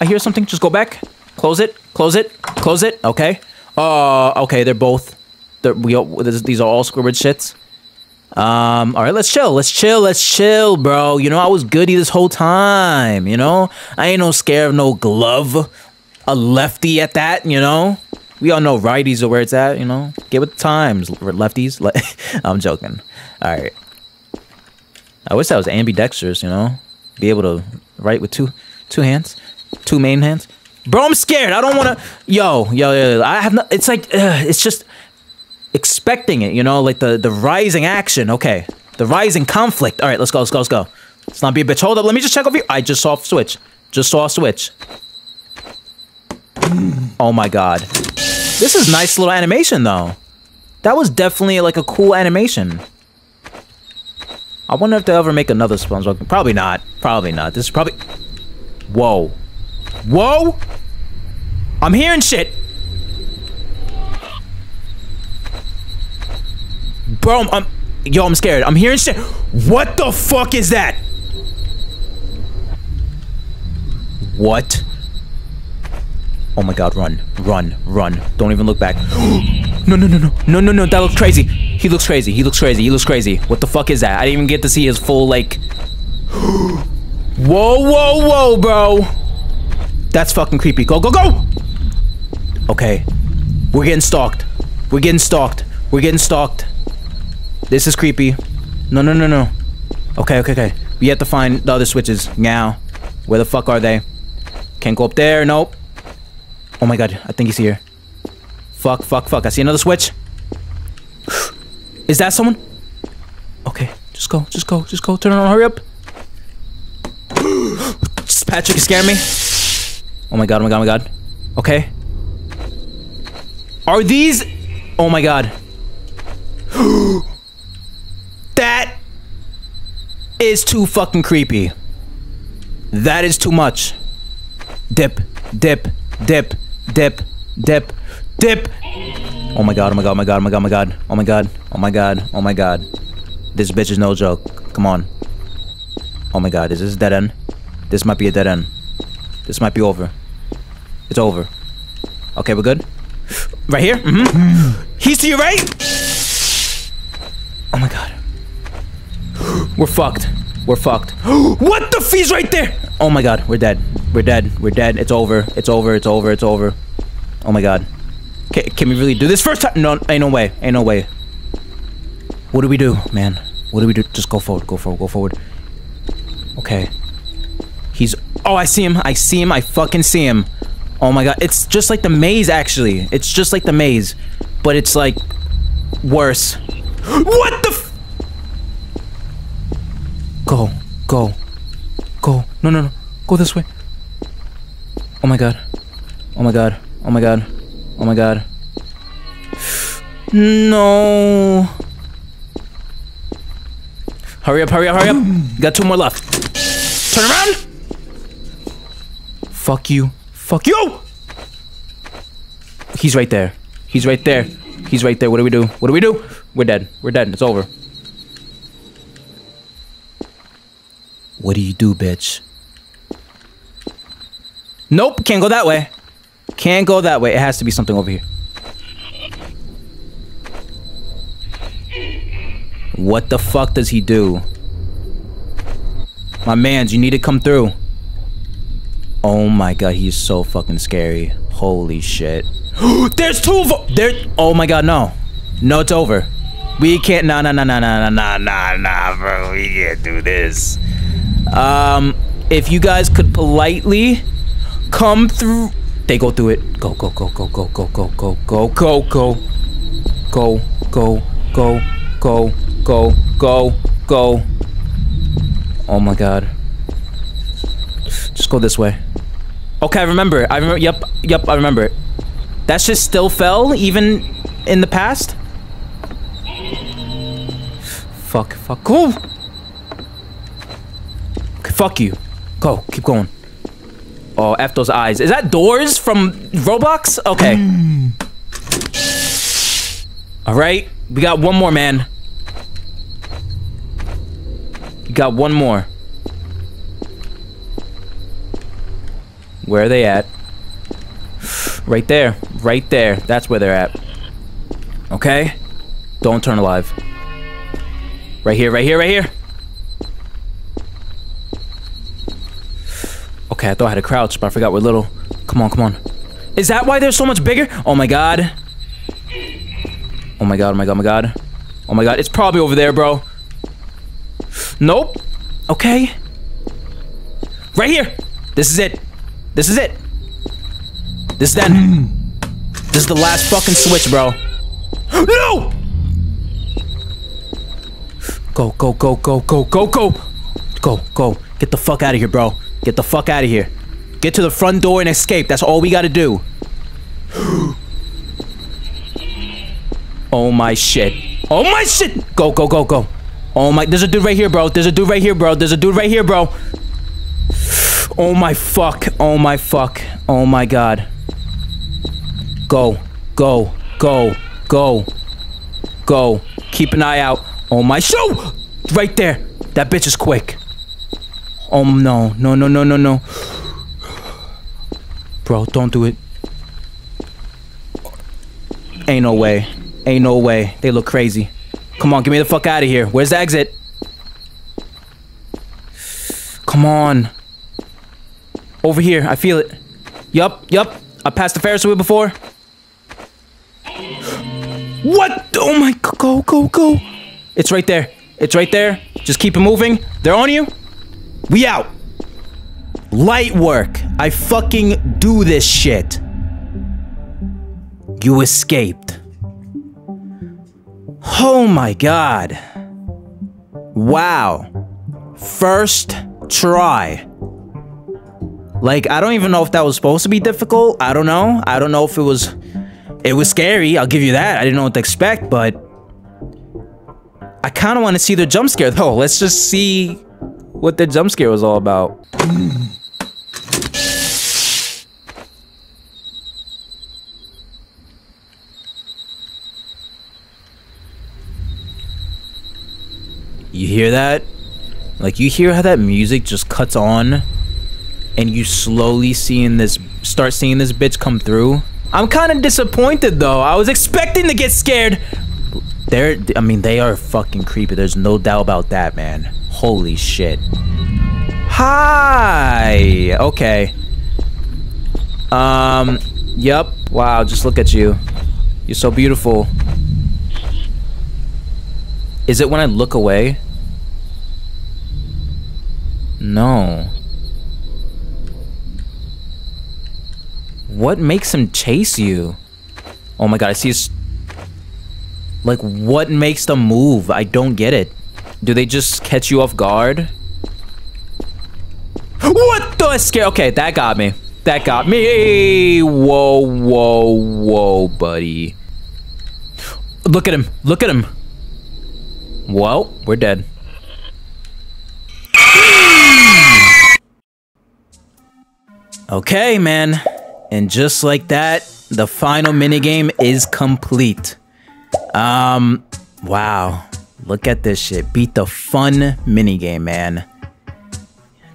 I hear something. Just go back. Close it. Close it. Close it. Okay. Okay. They're both. These are all Squidward shits. All right, let's chill. Let's chill. Let's chill, bro. You know, I was goody this whole time. You know, I ain't no scared of no glove, a lefty at that. You know, we all know righties are where it's at. You know, get with the times, lefties. I'm joking. All right. I wish I was ambidextrous. You know, be able to write with two hands, two main hands. Bro, I'm scared. I don't want to. Yo. I have no. It's like it's just expecting it, you know, like the rising action. Okay, the rising conflict. All right, let's go. Let's not be a bitch. Hold up, let me just check over here. I just saw a switch. Oh my god, this is nice little animation though. That was definitely like a cool animation. I wonder if they'll ever make another SpongeBob. Probably not. This is probably... Whoa, I'm hearing shit. Bro, I'm scared. I'm hearing shit. What the fuck is that? What? Oh my god, run. Don't even look back. No, that looks crazy. He looks crazy. What the fuck is that? I didn't even get to see his full, like... Whoa, bro. That's fucking creepy. Go! Okay. We're getting stalked. This is creepy. No. Okay. We have to find the other switches now. Where the fuck are they? Can't go up there. Nope. Oh my god. I think he's here. Fuck. I see another switch. Is that someone? Okay. Just go. Turn around. Hurry up. Patrick, you scared me. Oh my god. Okay. Are these... Oh my god. That is too fucking creepy. That is too much. Dip. Oh my god. This bitch is no joke. Come on. Oh my god, is this a dead end? This might be a dead end. This might be over. It's over. Okay, we're good? Right here? Mm-hmm. He's to your right? Oh my god. We're fucked. What the fees right there? Oh my god, we're dead. It's over. Oh my god. Can we really do this first time? No, ain't no way. What do we do, man? What do we do? Just go forward. Okay. He's... Oh, I see him. I fucking see him. Oh my god. It's just like the maze, actually. But it's like... worse. What the... Go. No. Go this way. Oh my god. No. Hurry up. Got two more left. Turn around. Fuck you. He's right there. What do we do? We're dead. It's over. What do you do, bitch? Nope, can't go that way. It has to be something over here. What the fuck does he do? My mans, you need to come through. Oh my god, he's so fucking scary. Holy shit. There's two of them. Oh my god, no. No, it's over. We can't. No, bro. We can't do this. If you guys could politely come through. They go through it. Go. Oh my god. Just go this way. Okay, I remember. Yep, I remember. That shit still fell, even in the past? Fuck. Go! Okay, fuck you. Go, keep going. Oh, F those eyes. Is that doors from Roblox? Okay. Alright, we got one more, man. You got one more. Where are they at? Right there. Right there. That's where they're at. Okay? Don't turn alive. Right here. Okay, I thought I had a crouch, but I forgot we're little. Come on. Is that why they're so much bigger? Oh my god. It's probably over there, bro. Nope. Okay. Right here. This is it. This is the last fucking switch, bro. No! Go. Get the fuck out of here, bro. Get the fuck out of here. Get to the front door and escape. That's all we gotta do. Oh my shit. Go. Oh my, there's a dude right here, bro. Oh my fuck. Oh my god. Go. Keep an eye out. Oh my show! Right there. That bitch is quick. Oh no. Bro, don't do it. Ain't no way. They look crazy. Come on, get me the fuck out of here. Where's the exit? Come on. Over here, I feel it. Yup. I passed the Ferris wheel before. What? Oh my, go. It's right there. Just keep it moving. They're on you. We out. Light work. I fucking do this shit. You escaped. Oh my god. Wow. First try. Like, I don't even know if that was supposed to be difficult. I don't know if it was scary. I'll give you that. I didn't know what to expect, but I kind of want to see the jump scare though. Let's just see what the jump scare was all about. You hear that? Like, you hear how that music just cuts on? And you slowly start seeing this bitch come through. I'm kind of disappointed though. I was expecting to get scared. They are fucking creepy. There's no doubt about that, man. Holy shit. Hi. Okay. Yep. Wow, just look at you. You're so beautiful. Is it when I look away? No. What makes him chase you? Oh my god, I see his... Like, what makes them move? I don't get it. Do they just catch you off guard? What the scare? Okay, that got me. Whoa, buddy. Look at him. Well, we're dead. Okay, man. And just like that, the final minigame is complete. Wow. Look at this shit. Beat the fun minigame, man.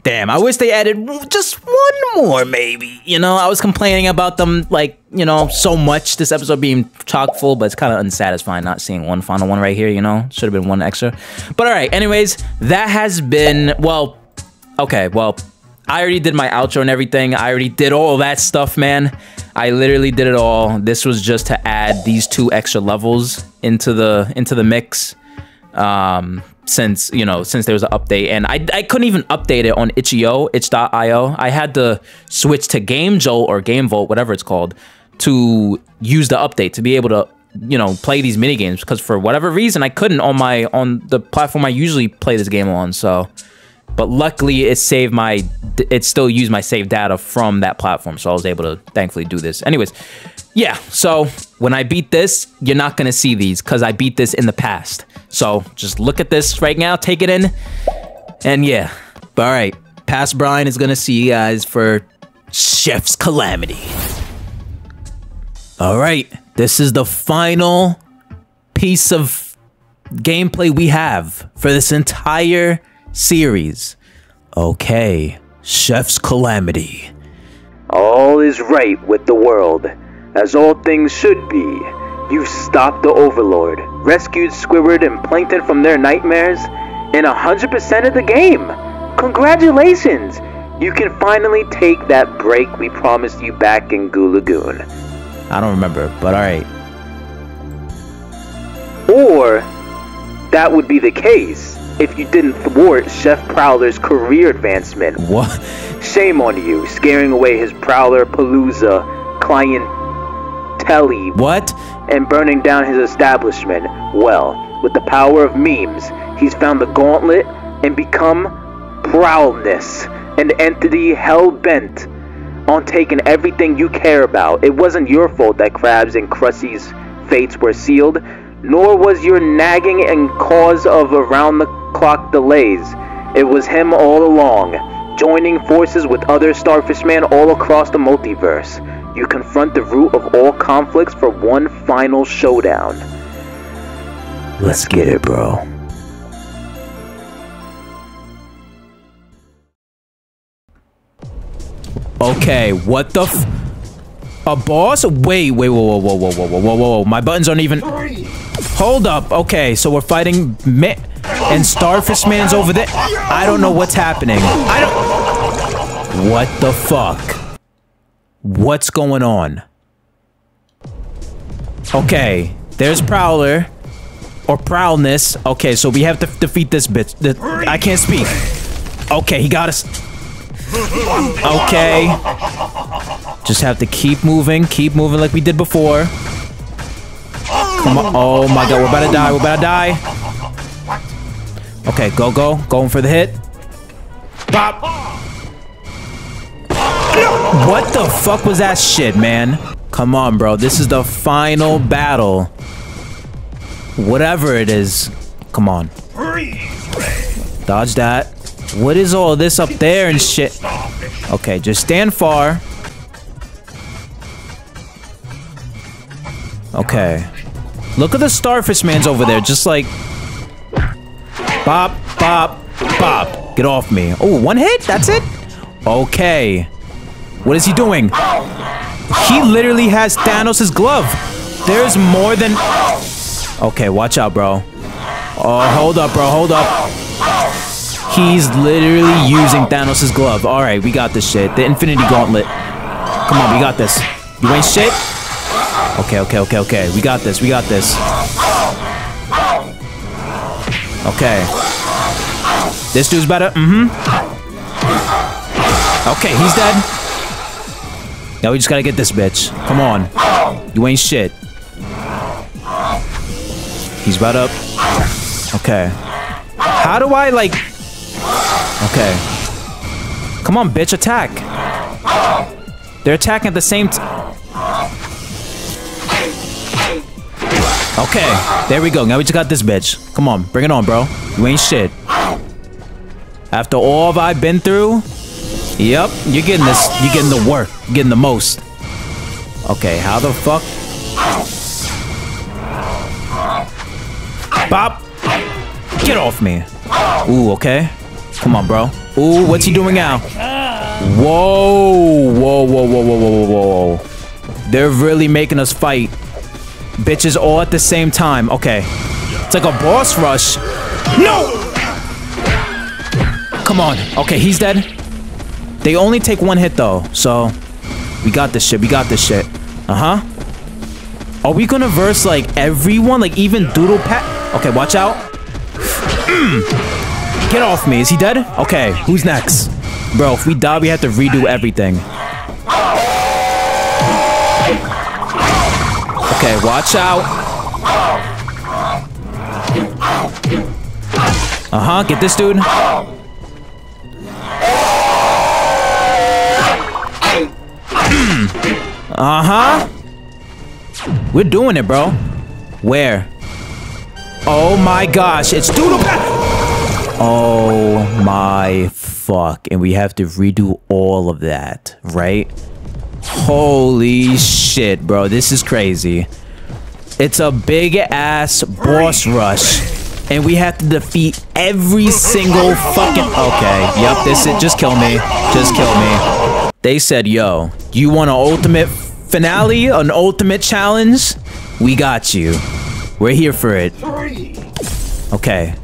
Damn, I wish they added just one more, maybe. You know, I was complaining about them, like, you know, so much. This episode being chock full, but it's kind of unsatisfying not seeing one final one right here, you know? Should have been one extra. But all right, anyways, that has been, I already did my outro and everything. I already did all that stuff, man. I literally did it all. This was just to add these two extra levels into the mix, since, you know, since there was an update. And I couldn't even update it on itch.io. I had to switch to GameJolt or GameVolt, whatever it's called, to use the update to be able to, you know, play these mini games, because for whatever reason I couldn't on the platform I usually play this game on. So, but luckily it saved my, it still used my saved data from that platform, so I was able to thankfully do this. Anyways, yeah, so when I beat this, you're not gonna see these because I beat this in the past. So just look at this right now, take it in, and yeah. All right, past Brian is gonna see you guys for Chef's Calamity. All right, this is the final piece of gameplay we have for this entire series. Okay, Chef's Calamity. All is right with the world, as all things should be. You've stopped the Overlord, rescued Squidward and Plankton from their nightmares, and 100% of the game. Congratulations! You can finally take that break we promised you back in Goo Lagoon. I don't remember, but alright. Or, that would be the case if you didn't thwart Chef Prowler's career advancement. What? Shame on you, scaring away his Prowler Palooza clientele. What? And burning down his establishment. Well, with the power of memes, he's found the gauntlet and become Prowlness, an entity hell-bent on taking everything you care about. It wasn't your fault that Krabs and Krusty's fates were sealed, nor was your nagging and cause of around-the-clock delays. It was him all along, joining forces with other Starfish Man all across the multiverse. You confront the root of all conflicts for one final showdown. Let's get it, bro. Okay, what the f- a boss? Wait, whoa, my buttons aren't even- Hold up, okay, so we're fighting and Starfish Man's over there. I don't know what's happening. What the fuck? What's going on? Okay, there's Prowler. Or Prowlness. Okay, so we have to defeat this bitch. I can't speak. Okay, he got us- Okay. Just have to keep moving like we did before. Come on. Oh my god, we're about to die, we're about to die. Okay, go. Going for the hit. Bop! What the fuck was that shit, man? Come on, bro. This is the final battle. Whatever it is. Come on. Dodge that. What is all this up there and shit? Okay, just stand far. Okay. Look at the Starfish Man's over there, just like... Bop, bop, bop. Get off me. Oh, one hit? That's it? Okay. What is he doing? He literally has Thanos' glove. There's more than... Okay, watch out, bro. Oh, hold up, bro. Hold up. He's literally using Thanos' glove. All right, we got this shit. The Infinity Gauntlet. Come on, we got this. You ain't shit? Okay. We got this, Okay. This dude's better. Okay, he's dead. Now we just gotta get this bitch. Come on. You ain't shit. He's about up. Okay. How do I, like... Okay. Come on, bitch, attack. They're attacking at the same time. Okay, there we go. Now we just got this bitch. Come on, bring it on, bro. You ain't shit. After all I've been through, yep, you're getting this. You're getting the work. You're getting the most. Okay, how the fuck? Bop! Get off me. Ooh, okay. Come on, bro. Ooh, what's he doing now? Whoa. They're really making us fight. Bitches all at the same time. Okay. It's like a boss rush. No! Come on. Okay, he's dead. They only take one hit, though, so... We got this shit. We got this shit. Uh-huh. Are we gonna verse, like, everyone? Like, even Doodle Pat? Okay, watch out. Get off me. Is he dead? Okay, who's next? Bro, if we die, we have to redo everything. Okay, watch out. Uh-huh, get this dude. Uh-huh. We're doing it, bro. Where? Oh my gosh, it's Doodle Pat! Oh my fuck. And we have to redo all of that, right? Holy shit, bro. This is crazy. It's a big ass boss rush. And we have to defeat every single fucking... Okay. Yep, this is... Just kill me. Just kill me. They said, yo, you want an ultimate finale? An ultimate challenge? We got you. We're here for it. Okay.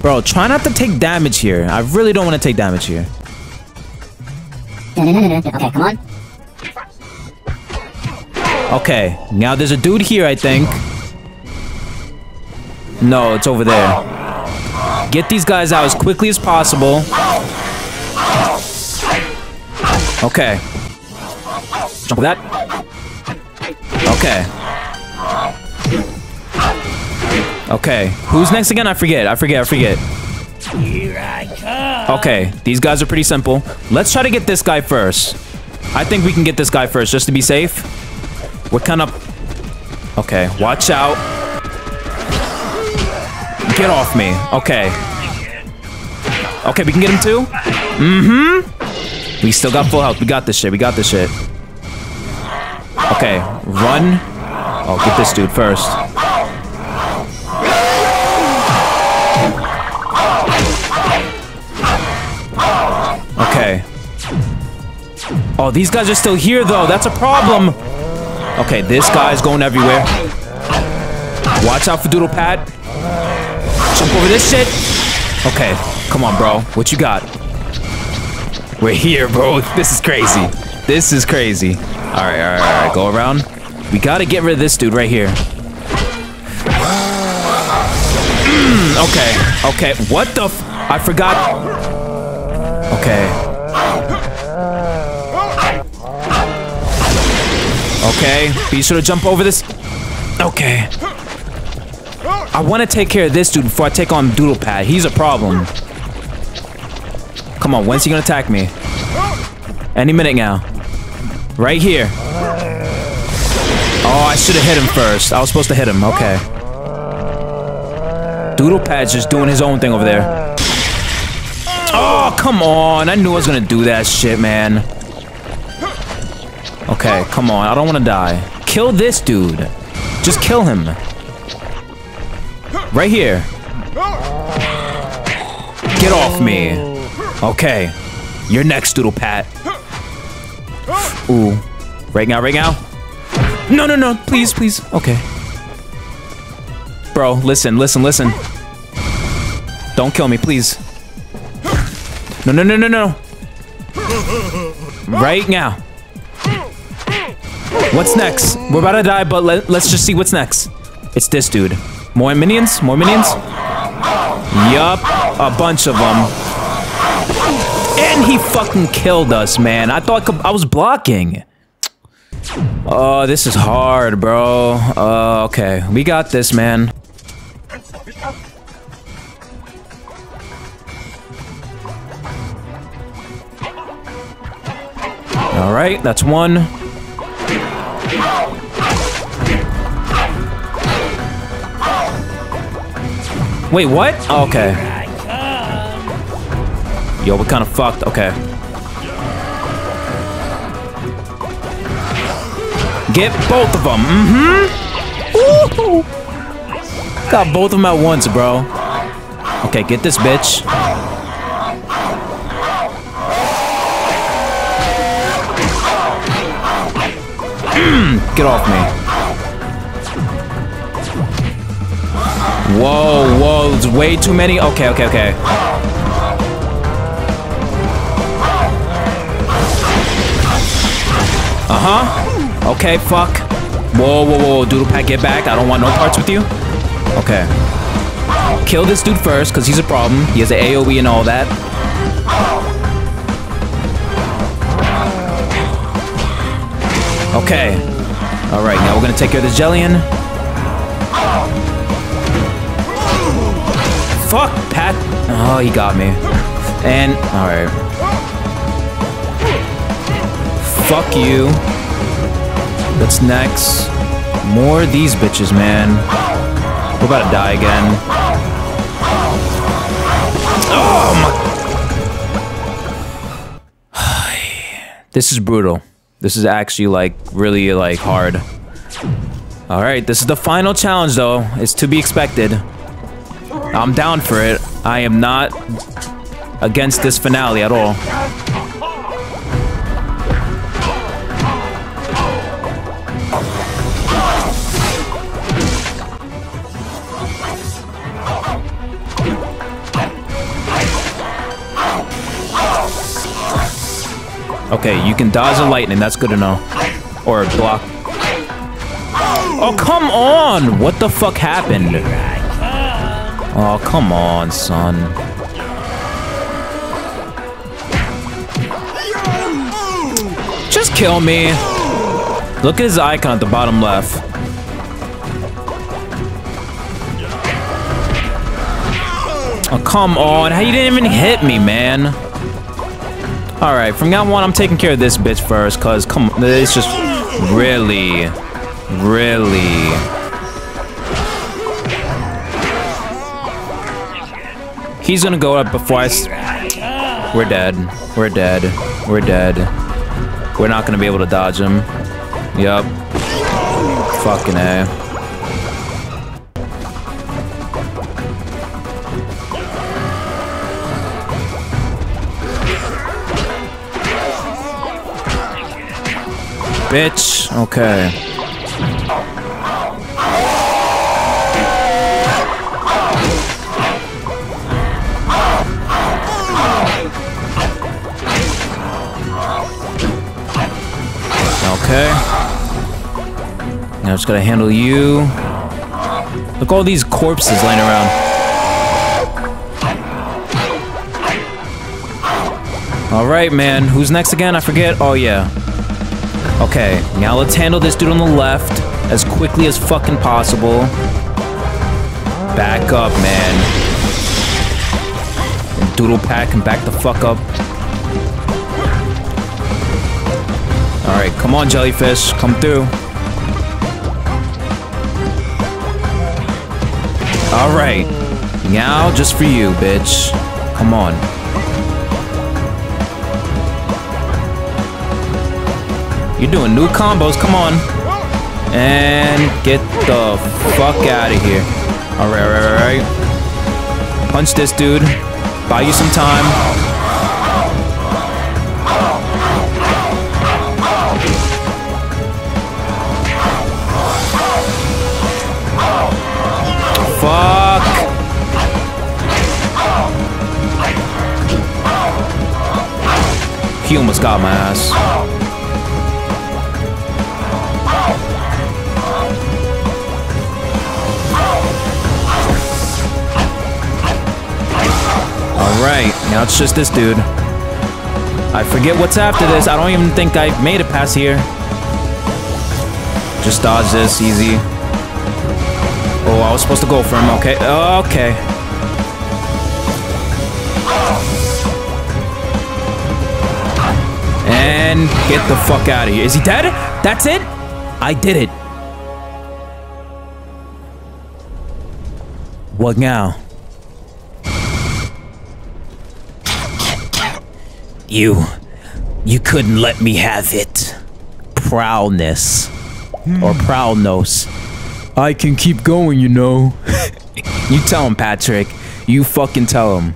Bro, try not to take damage here. I really don't want to take damage here. Okay, come on. Okay, now there's a dude here, I think. No, it's over there. Get these guys out as quickly as possible. Okay. Jump with that. Okay. Okay, who's next again? I forget. Here I come. Okay, these guys are pretty simple. Let's try to get this guy first. I think we can get this guy first, just to be safe. We're kind of... Okay, watch out. Get off me. Okay. Okay, we can get him too? Mm-hmm. We still got full health. We got this shit. Okay, run. Oh, get this dude first. Okay. Oh, these guys are still here, though. That's a problem. Okay, this guy's going everywhere. Watch out for Doodle Pat. Jump over this shit. Okay, come on, bro. What you got? We're here, bro. This is crazy. This is crazy. All right. Go around. We gotta get rid of this dude right here. Okay. What the f... I forgot... Okay. Okay. Be sure to jump over this. Okay. I want to take care of this dude before I take on Doodle Pat. He's a problem. Come on. When's he going to attack me? Any minute now. Right here. Oh, I should have hit him first. I was supposed to hit him. Okay. Doodle Pat's just doing his own thing over there. Oh, come on. I knew I was gonna do that shit, man. Okay, come on. I don't want to die. Kill this dude. Just kill him. Right here. Get off me. Okay. You're next, Doodle Pat. Ooh. Right now. No. Please. Okay. Bro, listen. Don't kill me, please. No. Right now. What's next? We're about to die, but let's just see what's next. It's this dude. More minions? Yup, a bunch of them. And he fucking killed us, man. I thought I was blocking. Oh, this is hard, bro. Okay, we got this, man. All right, that's one. Wait, what? Oh, okay. Yo, we're kind of fucked. Okay. Get both of them. Mm-hmm. Got both of them at once, bro. Okay, get this bitch. Get off me. Whoa, it's way too many. Okay. Uh-huh. Okay, fuck. Whoa, whoa, whoa. Doodle Pat, get back. I don't want no parts with you. Okay. Kill this dude first, because he's a problem. He has an AoE and all that. Okay. Alright, now we're going to take care of this Jellian. Fuck, Pat. Oh, he got me. And, alright. Fuck you. What's next? More of these bitches, man. We're about to die again. Oh my. This is brutal. This is actually, like, really, like, hard. Alright, this is the final challenge, though. It's to be expected. I'm down for it. I am not against this finale at all. Okay, you can dodge the lightning. That's good to know. Or block. Oh, come on! What the fuck happened? Oh, come on, son. Just kill me. Look at his icon at the bottom left. Oh, come on. How you didn't even hit me, man? Alright, from now on, I'm taking care of this bitch first, because, come on, it's just really, really... He's gonna go up before I... We're dead. We're dead. We're dead. We're not gonna be able to dodge him. Yup. Fucking A. Bitch, okay. Okay. Now just gotta handle you. Look at all these corpses laying around. Alright, man. Who's next again? I forget. Oh, yeah. Okay, now let's handle this dude on the left as quickly as fucking possible. Back up, man. Doodle Pack and back the fuck up. Alright, come on, Jellyfish. Come through. Alright. Now, just for you, bitch. Come on. You're doing new combos, come on. And get the fuck out of here. Alright, alright, alright. Punch this dude. Buy you some time. Fuck. He almost got my ass. Alright, now it's just this dude. I forget what's after this. I don't even think I made it past here. Just dodge this, easy. Oh, I was supposed to go for him, okay. Okay. And get the fuck out of here. Is he dead? That's it? I did it. What now? You couldn't let me have it. Prowlness. Or Prowlness. I can keep going, you know. You tell him, Patrick. You fucking tell him.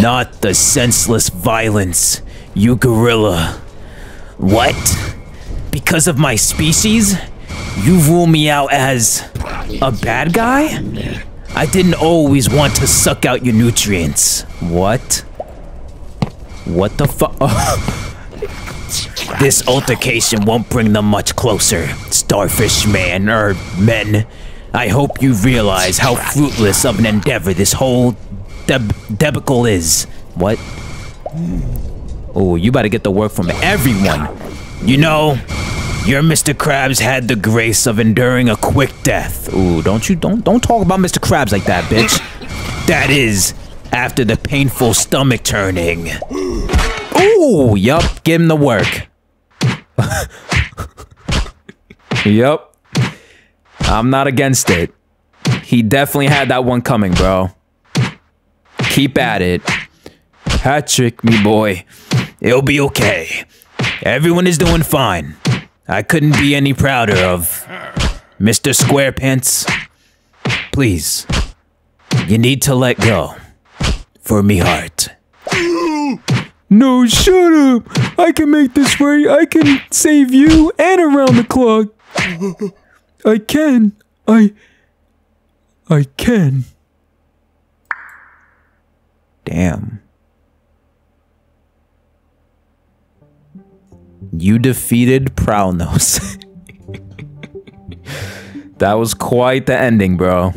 Not the senseless violence, you gorilla. What? Because of my species? You rule me out as a bad guy? I didn't always want to suck out your nutrients. What? What the fuck? This altercation won't bring them much closer, Starfish Man, men. I hope you realize how fruitless of an endeavor this whole debacle is. What? Oh, you better get the work from everyone. You know, your Mr. Krabs had the grace of enduring a quick death. Ooh, don't talk about Mr. Krabs like that, bitch. That is, after the painful stomach turning. Ooh, yup, give him the work. Yup. I'm not against it. He definitely had that one coming, bro. Keep at it. Patrick, me boy. It'll be okay. Everyone is doing fine. I couldn't be any prouder of Mr. Squarepants. Please, you need to let go for me heart. No, shut up. I can make this right. I can save you and around the clock. I can. I can. Damn. You defeated Prowlness. That was quite the ending, bro.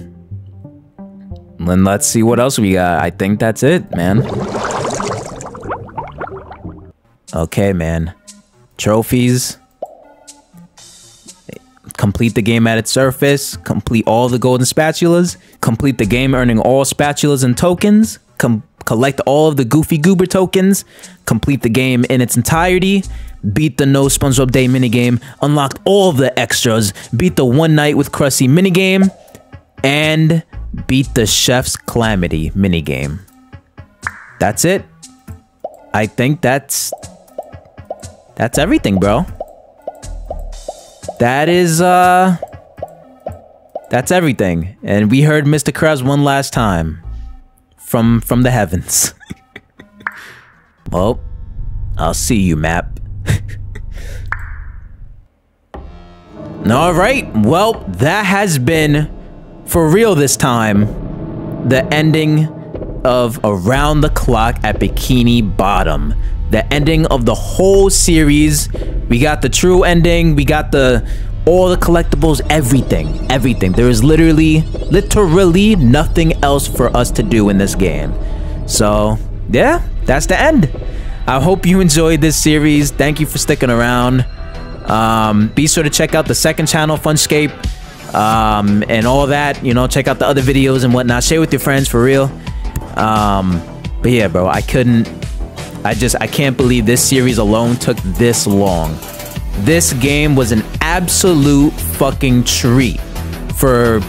And let's see what else we got. I think that's it, man. Okay, man. Trophies. Complete the game at its surface. Complete all the golden spatulas. Complete the game earning all spatulas and tokens. Collect all of the Goofy Goober tokens. Complete the game in its entirety. Beat the No SpongeBob Day minigame. Unlocked all of the extras. Beat the One Night with Krusty minigame. And beat the Chef's Calamity minigame. That's it. I think that's everything, bro. That is, that's everything. And we heard Mr. Krabs one last time. From the heavens. Well, I'll see you, Map. Alright, well, that has been, for real this time, the ending of Around the Clock at Bikini Bottom. The ending of the whole series. We got the true ending, we got the all the collectibles, everything. There is literally nothing else for us to do in this game. So, yeah, that's the end. I hope you enjoyed this series. Thank you for sticking around. Be sure to check out the second channel, Funchscape, and all that. You know, check out the other videos and whatnot. Share with your friends, for real. But yeah, bro, I can't believe this series alone took this long. This game was an absolute fucking treat as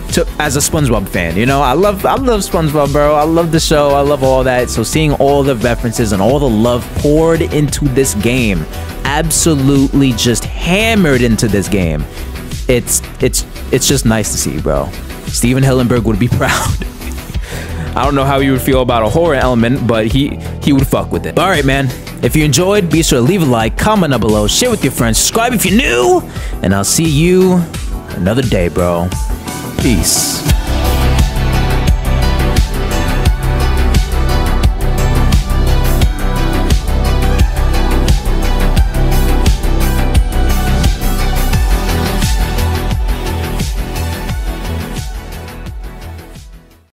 a SpongeBob fan. You know, I love SpongeBob, bro. I love the show. I love all that. So seeing all the references and all the love poured into this game, absolutely just hammered into this game. It's just nice to see, bro. Steven Hillenburg would be proud. I don't know how he would feel about a horror element, but he would fuck with it. All right, man. If you enjoyed, be sure to leave a like, comment down below, share with your friends, subscribe if you're new, and I'll see you another day, bro. Peace.